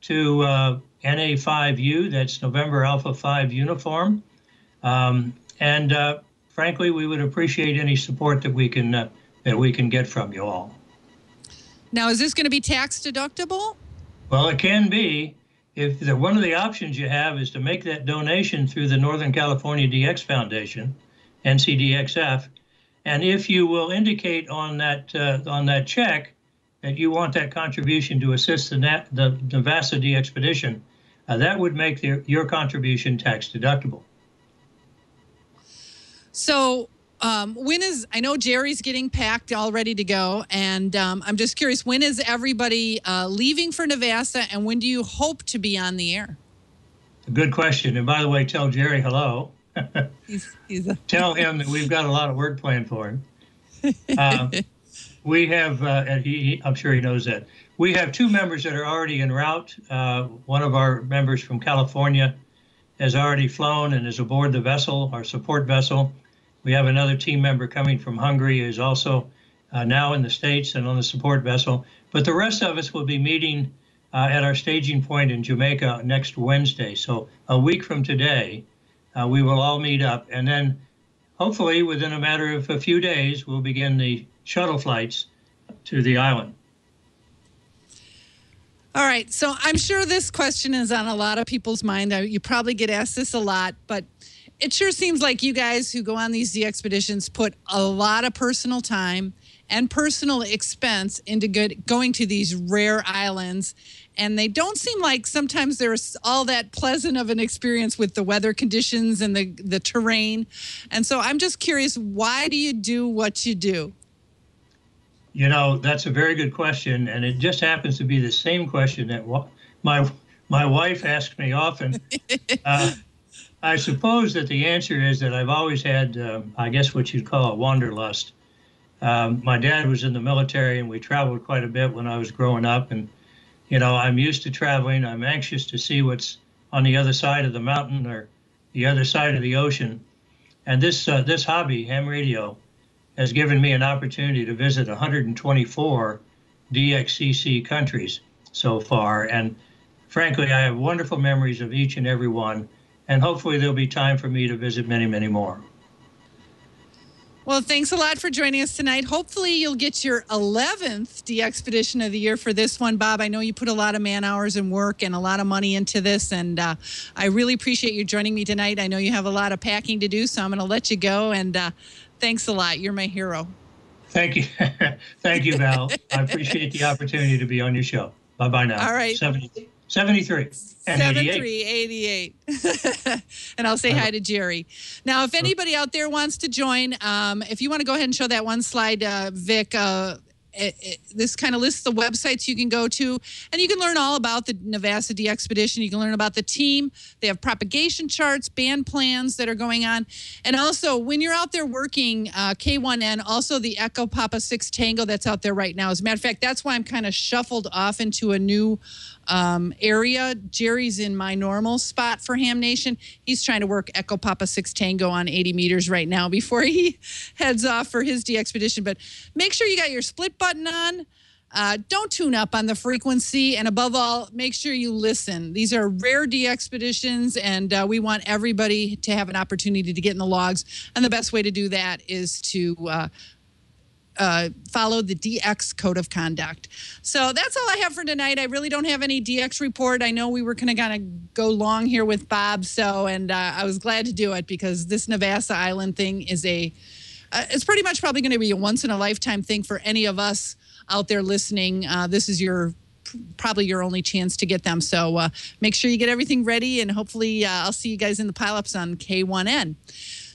to uh, N A five U, that's November Alpha five Uniform. Um, and uh, frankly, we would appreciate any support that we can uh, that we can get from you all. Now, is this going to be tax deductible? Well, it can be. If the, one of the options you have is to make that donation through the Northern California D X Foundation, N C D X F, and if you will indicate on that uh, on that check that you want that contribution to assist the Nat, the Navassa de-expedition, uh, that would make the, your contribution tax deductible. So. Um, when is, I know Jerry's getting packed all ready to go, and um, I'm just curious, when is everybody uh, leaving for Navassa, and when do you hope to be on the air? Good question. And by the way, tell Jerry hello. he's, he's a Tell him that we've got a lot of work planned for him. Um, we have, uh, and he, I'm sure he knows that, we have two members that are already en route. Uh, one of our members from California has already flown and is aboard the vessel, our support vessel. We have another team member coming from Hungary who's also uh, now in the States and on the support vessel. But the rest of us will be meeting uh, at our staging point in Jamaica next Wednesday. So a week from today, uh, we will all meet up. And then hopefully within a matter of a few days, we'll begin the shuttle flights to the island. All right. So I'm sure this question is on a lot of people's mind. You probably get asked this a lot, but it sure seems like you guys who go on these Z expeditions put a lot of personal time and personal expense into good, going to these rare islands. And they don't seem like sometimes there's all that pleasant of an experience with the weather conditions and the, the terrain. And so I'm just curious, why do you do what you do? You know, that's a very good question. And it just happens to be the same question that my, my wife asks me often. uh, I suppose that the answer is that I've always had, um, I guess, what you'd call a wanderlust. Um, my dad was in the military, and we traveled quite a bit when I was growing up. And, you know, I'm used to traveling. I'm anxious to see what's on the other side of the mountain or the other side of the ocean. And this, uh, this hobby, ham radio, has given me an opportunity to visit one hundred twenty-four D X C C countries so far. And frankly, I have wonderful memories of each and every one. And hopefully there'll be time for me to visit many, many more. Well, thanks a lot for joining us tonight. Hopefully you'll get your eleventh de-expedition of the year for this one, Bob. I know you put a lot of man hours and work and a lot of money into this, and uh, I really appreciate you joining me tonight. I know you have a lot of packing to do, so I'm going to let you go, and uh, thanks a lot. You're my hero. Thank you. Thank you, Val. I appreciate the opportunity to be on your show. Bye-bye now. All right. seventy, seventy-three. seventy-three, eighty-eight. And I'll say hi to Jerry. Now, if anybody out there wants to join, um, if you want to go ahead and show that one slide, uh, Vic, uh, it, it, this kind of lists the websites you can go to. And you can learn all about the Navassa D Expedition. You can learn about the team. They have propagation charts, band plans that are going on. And also, when you're out there working, uh, K one N, also the Echo Papa six Tango that's out there right now. As a matter of fact, that's why I'm kind of shuffled off into a new um area. Jerry's in my normal spot for Ham Nation. He's trying to work Echo Papa six Tango on eighty meters right now before he heads off for his de-expedition. But make sure you got your split button on. Uh, don't tune up on the frequency. And above all, make sure you listen. These are rare de-expeditions, and uh, we want everybody to have an opportunity to get in the logs. And the best way to do that is to uh, Uh, follow the D X code of conduct. So that's all I have for tonight. I really don't have any D X report. I know we were going to kind of go long here with Bob, so and uh, I was glad to do it because this Navassa Island thing is a, uh, it's pretty much probably going to be a once in a lifetime thing for any of us out there listening. Uh, this is your probably your only chance to get them. So uh, make sure you get everything ready, and hopefully uh, I'll see you guys in the pileups on K one N.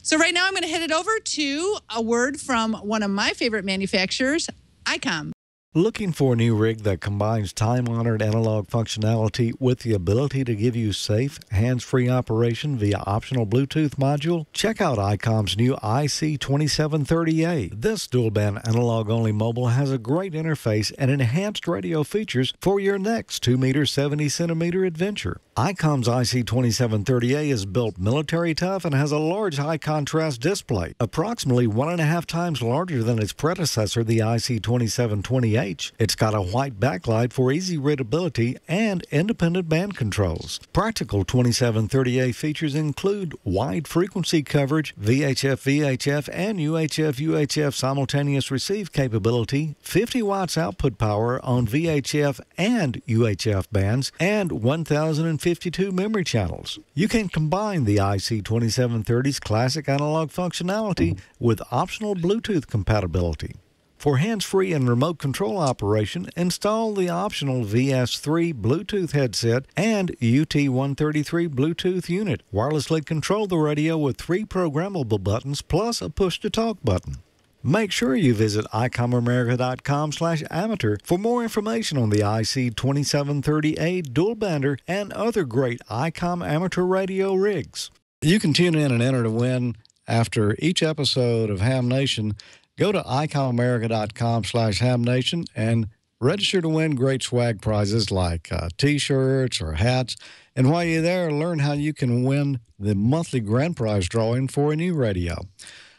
So right now I'm going to head it over to a word from one of my favorite manufacturers, ICOM. Looking for a new rig that combines time-honored analog functionality with the ability to give you safe, hands-free operation via optional Bluetooth module? Check out ICOM's new I C twenty-seven thirty A. This dual-band analog-only mobile has a great interface and enhanced radio features for your next two meter, seventy centimeter adventure. ICOM's I C twenty-seven thirty A is built military-tough and has a large high-contrast display, approximately one and a half times larger than its predecessor, the I C twenty-seven twenty-eight. It's got a white backlight for easy readability and independent band controls. Practical twenty-seven thirty A features include wide frequency coverage, V H F V H F and U H F U H F simultaneous receive capability, fifty watts output power on V H F and U H F bands, and one thousand fifty-two memory channels. You can combine the I C twenty-seven thirty's classic analog functionality with optional Bluetooth compatibility. For hands-free and remote control operation, install the optional V S three Bluetooth headset and U T one thirty-three Bluetooth unit. Wirelessly control the radio with three programmable buttons plus a push-to-talk button. Make sure you visit icom america dot com slash amateur for more information on the I C twenty-seven thirty A dual bander and other great ICOM amateur radio rigs. You can tune in and enter to win after each episode of Ham Nation. Go to icon america dot com slash ham nation and register to win great swag prizes like uh, T-shirts or hats. And while you're there, learn how you can win the monthly grand prize drawing for a new radio.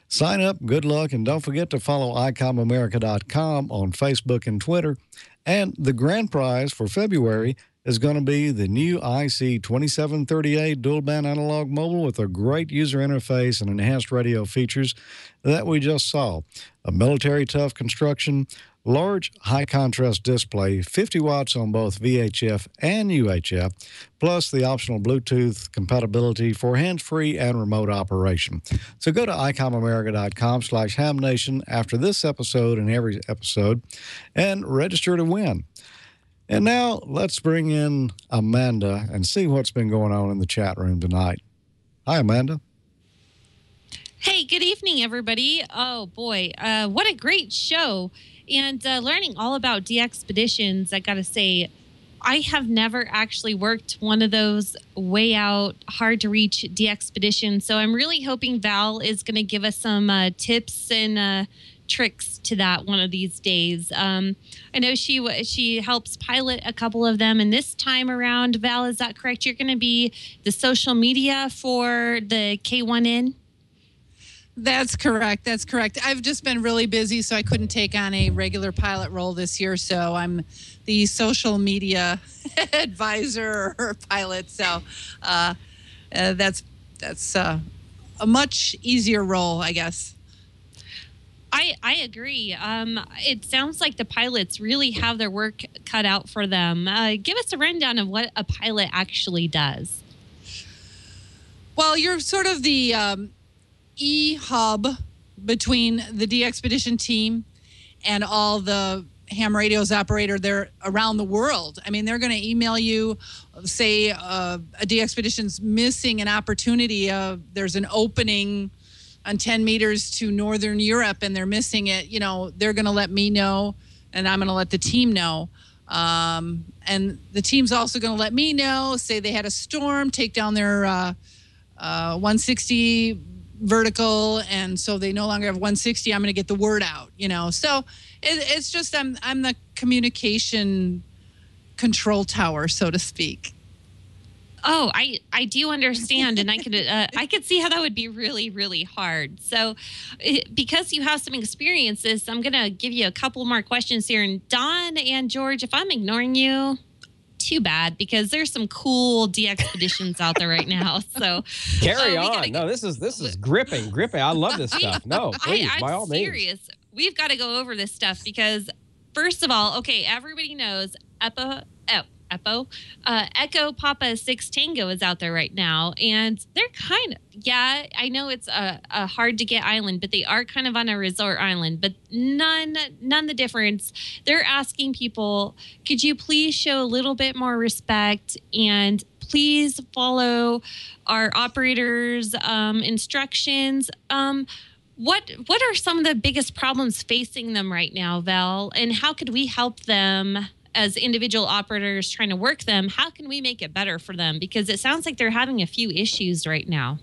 Sign up, good luck, and don't forget to follow icon america dot com on Facebook and Twitter. And the grand prize for February is going to be the new I C twenty-seven thirty-eight dual-band analog mobile with a great user interface and enhanced radio features that we just saw. A military-tough construction, large high-contrast display, fifty watts on both V H F and U H F, plus the optional Bluetooth compatibility for hands-free and remote operation. So go to icon america dot com slash ham nation after this episode and every episode and register to win. And now let's bring in Amanda and see what's been going on in the chat room tonight. Hi, Amanda. Hey, good evening, everybody. Oh, boy, uh, what a great show. And uh, learning all about de-expeditions, I got to say, I have never actually worked one of those way out, hard-to-reach de-expeditions. So I'm really hoping Val is going to give us some uh, tips and uh tricks to that one of these days. Um, I know she she helps pilot a couple of them, and this time around, Val, is that correct? You're going to be the social media for the K one N? That's correct. That's correct. I've just been really busy, so I couldn't take on a regular pilot role this year, so I'm the social media advisor or pilot, so uh, uh, that's, that's uh, a much easier role, I guess. I, I agree. Um, it sounds like the pilots really have their work cut out for them. Uh, give us a rundown of what a pilot actually does. Well, you're sort of the um, e-hub between the de-expedition team and all the ham radios operator there around the world. I mean, they're going to email you, say uh, a de-expedition's missing an opportunity. Uh, there's an opening on ten meters to Northern Europe and they're missing it, you know, they're going to let me know and I'm going to let the team know. Um, and the team's also going to let me know, say they had a storm, take down their uh, uh, one sixty vertical, and so they no longer have one sixty, I'm going to get the word out, you know. So it, it's just I'm, I'm the communication control tower, so to speak. Oh, I, I do understand, and I could uh, I could see how that would be really, really hard. So it, because you have some experiences, I'm going to give you a couple more questions here. And Don and George, if I'm ignoring you, too bad, because there's some cool de-expeditions out there right now. So carry uh, on. Gotta, no, this is this is gripping, gripping. I love this stuff. No, please, I, I'm by all serious. Means. We've got to go over this stuff because, first of all, okay, everybody knows E P O. Oh, Epo. Uh, Echo Papa Six Tango is out there right now, and they're kind of, yeah, I know it's a, a hard to get island, but they are kind of on a resort island, but none, none the difference. They're asking people, could you please show a little bit more respect and please follow our operators' um, instructions? Um, What what are some of the biggest problems facing them right now, Val, and how could we help them? As individual operators trying to work them, how can we make it better for them? Because it sounds like they're having a few issues right now.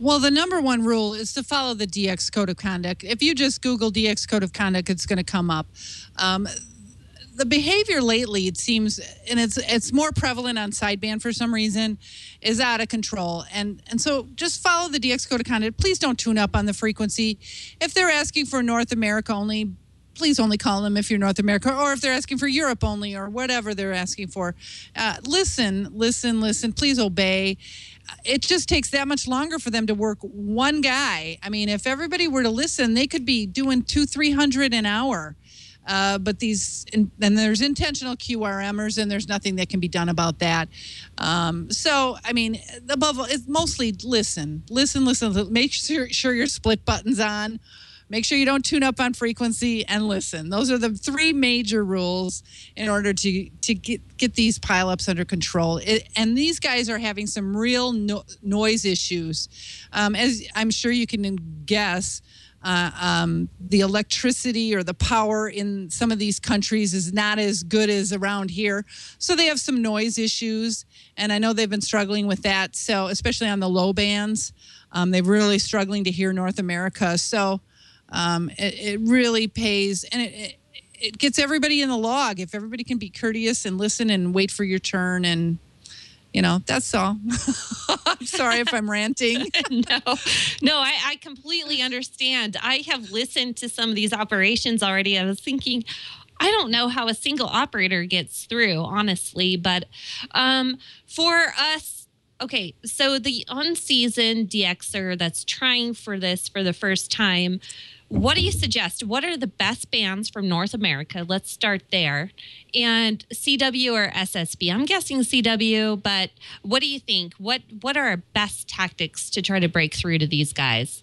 Well, the number one rule is to follow the D X Code of Conduct. If you just Google D X Code of Conduct, it's going to come up. Um, the behavior lately, it seems, and it's it's more prevalent on sideband for some reason, is out of control. And, and so just follow the D X Code of Conduct. Please don't tune up on the frequency. If they're asking for North America only, please only call them if you're North America, or if they're asking for Europe only, or whatever they're asking for. Uh, listen, listen, listen, please obey. It just takes that much longer for them to work one guy. I mean, if everybody were to listen, they could be doing two, three hundred an hour. Uh, but these, and then there's intentional Q R Mers, and there's nothing that can be done about that. Um, so, I mean, above, it's mostly listen, listen, listen, make sure, sure your split button's on. Make sure you don't tune up on frequency and listen. Those are the three major rules in order to, to get, get these pileups under control. It, and these guys are having some real no, noise issues. Um, as I'm sure you can guess, Uh, um, the electricity or the power in some of these countries is not as good as around here. So they have some noise issues, and I know they've been struggling with that. So especially on the low bands, um, they're really struggling to hear North America. So um, it, it really pays, and it, it, it gets everybody in the log. If everybody can be courteous and listen and wait for your turn, and you know, that's all. I'm sorry if I'm ranting. no, no, I, I completely understand. I have listened to some of these operations already. I was thinking, I don't know how a single operator gets through, honestly. But um, for us, okay, so the unseasoned DXer that's trying for this for the first time, what do you suggest? What are the best bands from North America? Let's start there. And C W or S S B? I'm guessing C W, but what do you think? What what are our best tactics to try to break through to these guys?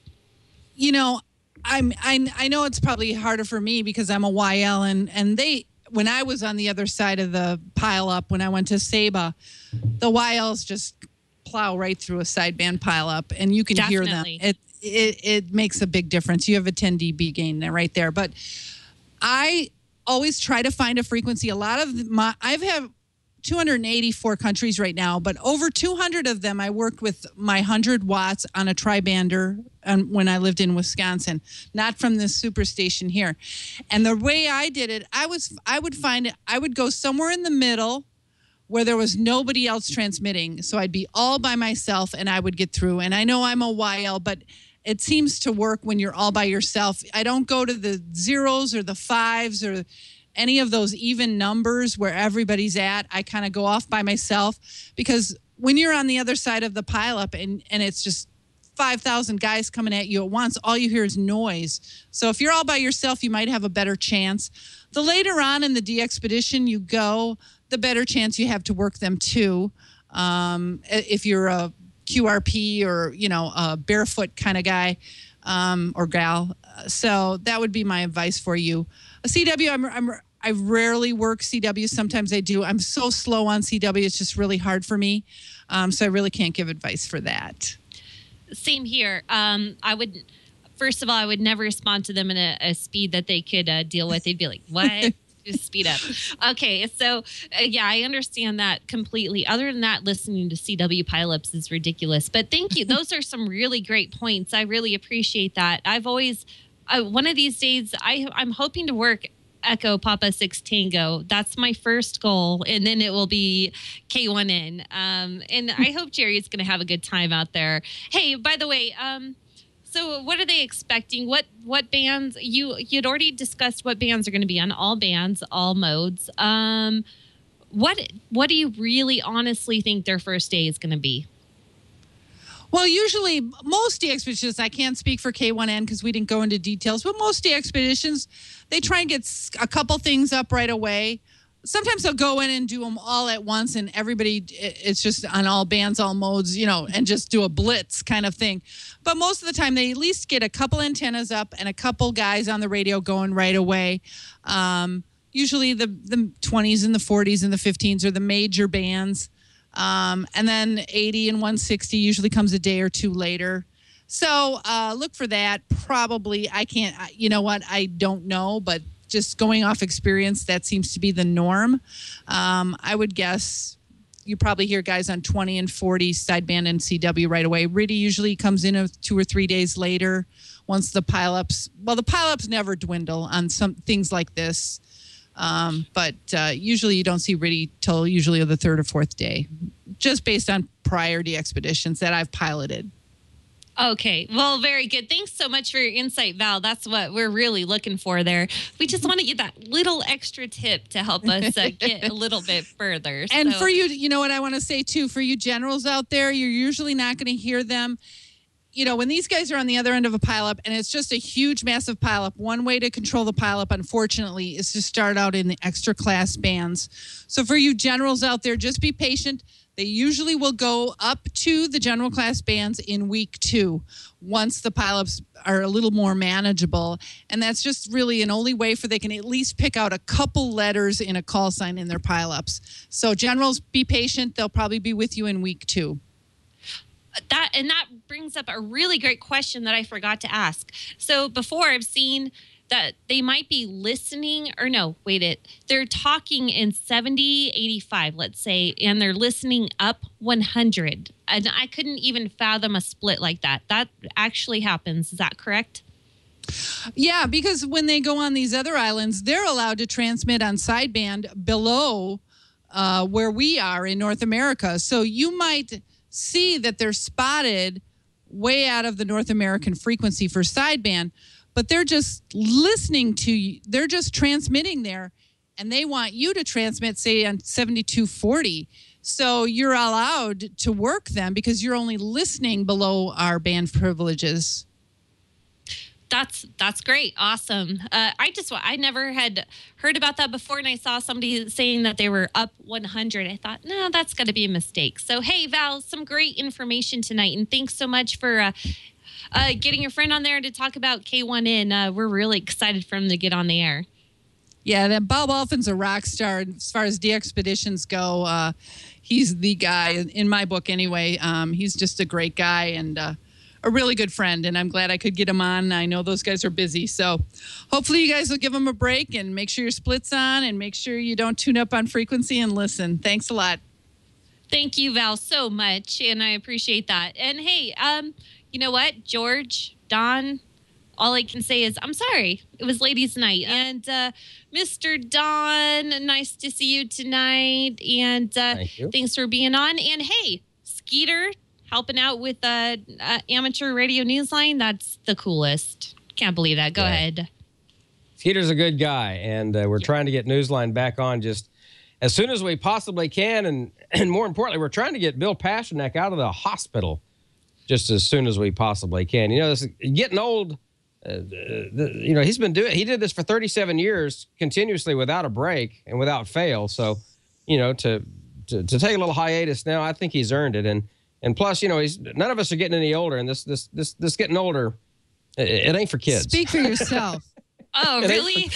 You know, I'm I I know it's probably harder for me because I'm a Y L, and and they when I was on the other side of the pile up when I went to Saba, the Y Ls just plow right through a sideband pile up, and you can Definitely. hear them. It, It, it makes a big difference. You have a ten D B gain there, right there. But I always try to find a frequency. A lot of my, I've had two hundred eighty-four countries right now, but over two hundred of them I worked with my one hundred watts on a tri-bander um, when I lived in Wisconsin, not from this superstation here. And the way I did it, I was, I would find it, I would go somewhere in the middle where there was nobody else transmitting. So I'd be all by myself and I would get through. And I know I'm a Y L, but it seems to work when you're all by yourself. I don't go to the zeros or the fives or any of those even numbers where everybody's at. I kind of go off by myself, because when you're on the other side of the pileup and, and it's just five thousand guys coming at you at once, all you hear is noise. So if you're all by yourself, you might have a better chance. The later on in the de-expedition you go, the better chance you have to work them too. Um, if you're a Q R P or, you know, a barefoot kind of guy um, or gal. So that would be my advice for you. A C W, I'm, I'm, I rarely work C W. Sometimes I do. I'm so slow on C W. It's just really hard for me. Um, so I really can't give advice for that. Same here. Um, I would, first of all, I would never respond to them in a, a speed that they could uh, deal with. They'd be like, what? Just speed up. Okay, so uh, yeah, I understand that completely. Other than that, listening to C W pileups is ridiculous. But thank you. Those are some really great points. I really appreciate that. I've always, uh, one of these days, I, I'm hoping to work Echo Papa Six Tango. That's my first goal, and then it will be K one N. Um, and I hope Jerry's going to have a good time out there. Hey, by the way, um, so what are they expecting? What what bands? You, you'd already discussed what bands are going to be on, all bands, all modes. Um, what what do you really honestly think their first day is going to be? Well, usually most de-expeditions, I can't speak for K one N because we didn't go into details, but most de-expeditions, they try and get a couple things up right away. Sometimes they'll go in and do them all at once, and everybody, it's just on all bands, all modes, you know, and just do a blitz kind of thing. But most of the time, they at least get a couple antennas up and a couple guys on the radio going right away. Um, usually the, the twenties and the forties and the fifteens are the major bands. Um, and then eighty and one sixty usually comes a day or two later. So uh, look for that. Probably, I can't, you know what, I don't know, but just going off experience, that seems to be the norm. Um, I would guess you probably hear guys on twenty and forty sideband and C W right away. Ritty usually comes in a two or three days later once the pileups. Well, the pileups never dwindle on some things like this, um, but uh, usually you don't see Ritty till usually the third or fourth day, just based on prior de-expeditions that I've piloted. Okay. Well, very good. Thanks so much for your insight, Val. That's what we're really looking for there. We just want to get that little extra tip to help us uh, get a little bit further. And so, for you, you know what I want to say too, for you generals out there, you're usually not going to hear them. You know, when these guys are on the other end of a pileup and it's just a huge, massive pileup, one way to control the pileup, unfortunately, is to start out in the extra class bands. So for you generals out there, just be patient. They usually will go up to the general class bands in week two once the pileups are a little more manageable. And that's just really an only way for they can at least pick out a couple letters in a call sign in their pileups. So generals, be patient. They'll probably be with you in week two. that and that brings up a really great question that I forgot to ask. So before, I've seen that they might be listening, or no, wait it, they're talking in seventy, eighty-five, let's say, and they're listening up one hundred. And I couldn't even fathom a split like that. That actually happens. Is that correct? Yeah, because when they go on these other islands, they're allowed to transmit on sideband below uh, where we are in North America. So you might see that they're spotted way out of the North American frequency for sideband, but they're just listening to you. They're just transmitting there, and they want you to transmit, say, on seventy-two forty. So you're allowed to work them because you're only listening below our band privileges. That's that's great. Awesome. Uh, I just I never had heard about that before, and I saw somebody saying that they were up one hundred. I thought, no, that's got to be a mistake. So, hey, Val, some great information tonight, and thanks so much for uh, uh, getting your friend on there to talk about K one N. Uh, we're really excited for him to get on the air. Yeah, that Bob Alphen's a rock star as far as de-expeditions go. Uh, he's the guy, in my book anyway. Um, he's just a great guy, and uh, a really good friend, and I'm glad I could get him on. I know those guys are busy, so hopefully you guys will give him a break and make sure your split's on and make sure you don't tune up on frequency and listen. Thanks a lot. Thank you, Val, so much, and I appreciate that. And, hey, um, you know what, George, Don, all I can say is I'm sorry. It was ladies' night. And uh, Mister Don, nice to see you tonight, and uh, Thank you. Thanks for being on. And, hey, Skeeter, helping out with uh, uh, Amateur Radio Newsline. That's the coolest. Can't believe that. Go yeah. ahead. Skeeter's a good guy, and uh, we're yeah. trying to get Newsline back on just as soon as we possibly can, and, and more importantly, we're trying to get Bill Pasternak out of the hospital just as soon as we possibly can. You know, this, getting old, uh, the, you know, he's been doing, he did this for thirty-seven years continuously without a break and without fail. So, you know, to, to, to take a little hiatus now, I think he's earned it. And And plus, you know, he's, none of us are getting any older, and this this this this getting older, it, it ain't for kids. Speak for yourself. Oh, really?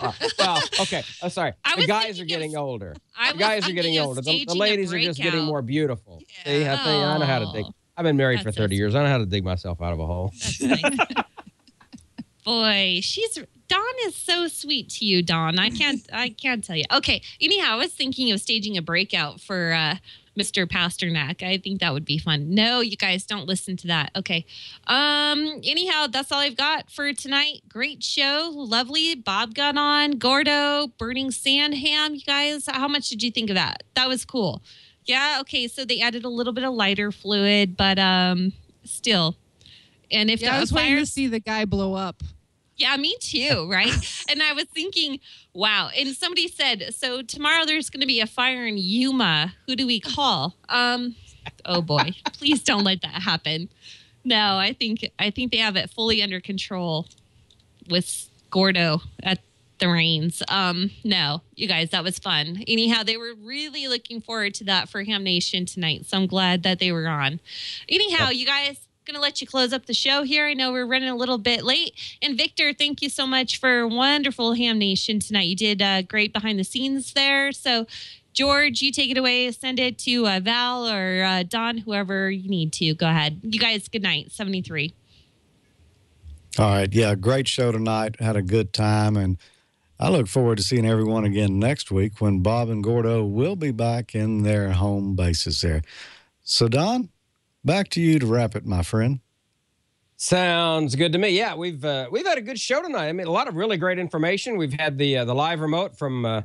uh, well, okay. I'm oh, sorry. The guys are getting of, older. The guys are getting older. The, the ladies are just getting more beautiful. Yeah. See, I, think, I know how to dig. I've been married That's for thirty so years. I know how to dig myself out of a hole. That's nice. Boy, she's Dawn is so sweet to you, Dawn. I can't I can't tell you. Okay. Anyhow, I was thinking of staging a breakout for uh Mister Pasternak. I think that would be fun. No, you guys don't listen to that. Okay. Um, anyhow, that's all I've got for tonight. Great show. Lovely. Bob got on. Gordo, Burning Sand Ham. You guys, how much did you think of that? That was cool. Yeah. Okay. So they added a little bit of lighter fluid, but um, still. And if yeah, I was waiting to see the guy blow up. Yeah, me too, right? And I was thinking, wow. And somebody said, so tomorrow there's going to be a fire in Yuma. Who do we call? Um, oh boy, please don't let that happen. No, I think I think they have it fully under control with Gordo at the reins. Um, no, you guys, that was fun. Anyhow, they were really looking forward to that for Ham Nation tonight, so I'm glad that they were on. Anyhow, you guys, going to let you close up the show here. I know we're running a little bit late. And Victor, thank you so much for wonderful Ham Nation tonight. You did uh, great behind the scenes there. So, George, you take it away. Send it to uh, Val or uh, Don, whoever you need to. Go ahead. You guys, good night. seventy-three. All right. Yeah, great show tonight. Had a good time. And I look forward to seeing everyone again next week when Bob and Gordo will be back in their home bases there. So, Don, back to you to wrap it, my friend. Sounds good to me. Yeah, we've uh, we've had a good show tonight. I mean, a lot of really great information. We've had the uh, the live remote from uh,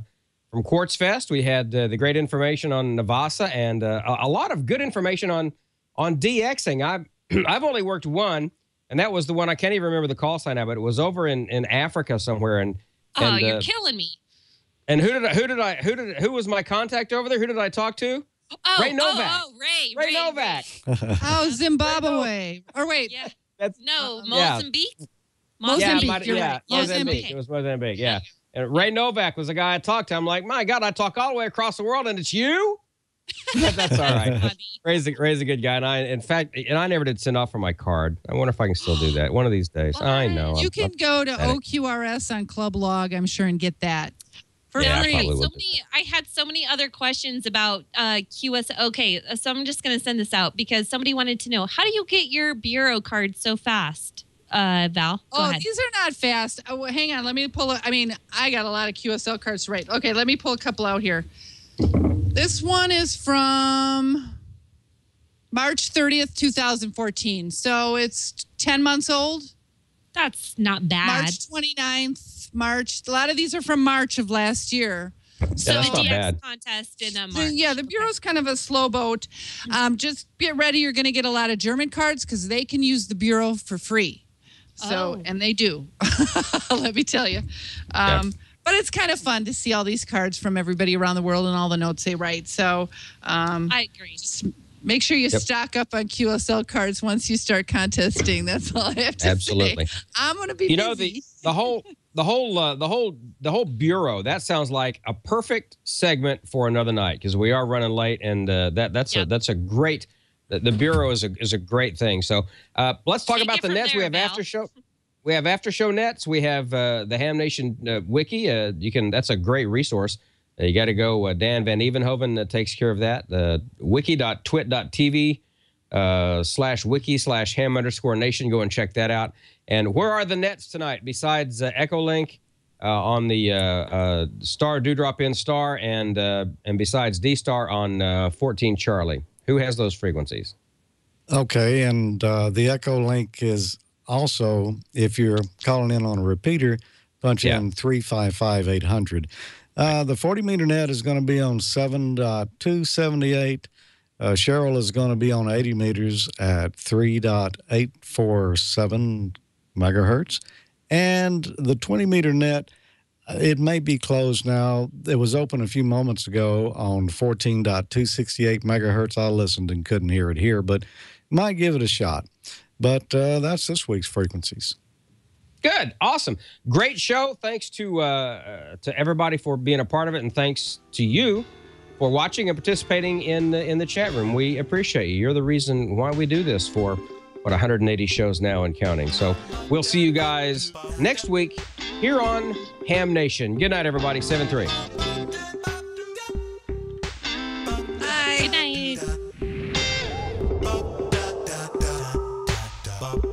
from Quartzfest. We had uh, the great information on Navassa and uh, a lot of good information on on DXing. I've I've only worked one, and that was the one I can't even remember the call sign of, but it was over in in Africa somewhere. And oh, and, you're uh, killing me. And who did I, who did I who did who was my contact over there? Who did I talk to? Oh, Ray Novak. Oh, oh, Ray, Ray, Ray Novak. Ray. Oh, Zimbabwe. Or wait. Yeah. That's, no, Mozambique? Yeah. Mozambique. Yeah, might, yeah. Right. Mozambique. Okay. It was Mozambique, yeah. And Ray Novak was the guy I talked to. I'm like, my God, I talk all the way across the world, and it's you? But that's all right. Ray's a, Ray's a good guy. And I, in fact, and I never did send off for my card. I wonder if I can still do that one of these days. Well, I know. You I'm, can I'm go pathetic. to O Q R S on Club Log, I'm sure, and get that. For yeah, free. I, so many, I had so many other questions about uh, Q S O. Okay, so I'm just going to send this out because somebody wanted to know, how do you get your bureau card so fast? Uh, Val, oh, ahead. These are not fast. Oh, hang on. Let me pull up. I mean, I got a lot of Q S L cards, right? Okay, let me pull a couple out here. This one is from March thirtieth, two thousand fourteen. So it's ten months old. That's not bad. March twenty-ninth, March. A lot of these are from March of last year. So yeah, that's not bad. Contest in a March. Yeah, the Bureau's kind of a slow boat. Um, just get ready. You're going to get a lot of German cards because they can use the Bureau for free. So, oh. And they do, let me tell you. Um, yeah. But it's kind of fun to see all these cards from everybody around the world and all the notes they write. So um, I agree. Make sure you yep. stock up on Q S L cards once you start contesting. That's all I have to Absolutely. say. Absolutely. I'm going to be You busy. know, the, the whole... The whole, uh, the whole, the whole bureau. That sounds like a perfect segment for another night because we are running late, and uh, that that's yep. a that's a great. The, the bureau is a is a great thing. So uh, let's talk Take about the nets. There, we have Val. after show, we have after show nets. We have uh, the Ham Nation uh, wiki. Uh, you can that's a great resource. Uh, you got to go. Uh, Dan Van Evenhoven uh, takes care of that. Uh, wiki dot twit dot t v. Uh, slash wiki slash ham underscore nation. Go and check that out. And where are the nets tonight besides uh, Echolink uh, on the uh, uh, Star Dewdrop in Star and uh, and besides D Star on uh, fourteen Charlie? Who has those frequencies? Okay, and uh, the Echolink is also if you're calling in on a repeater, punch yeah. in three five five eight hundred. Uh, the forty meter net is going to be on seven dot two seventy eight. Uh, Cheryl is going to be on eighty meters at three point eight four seven megahertz. And the twenty meter net, it may be closed now. It was open a few moments ago on fourteen point two six eight megahertz. I listened and couldn't hear it here, but might give it a shot. But uh, that's this week's frequencies. Good. Awesome. Great show. Thanks to, uh, to everybody for being a part of it, and thanks to you for watching and participating in the, in the chat room. We appreciate you. You're the reason why we do this for, what, one hundred eighty shows now and counting. So we'll see you guys next week here on Ham Nation. Good night, everybody. seven three. Bye. Good night.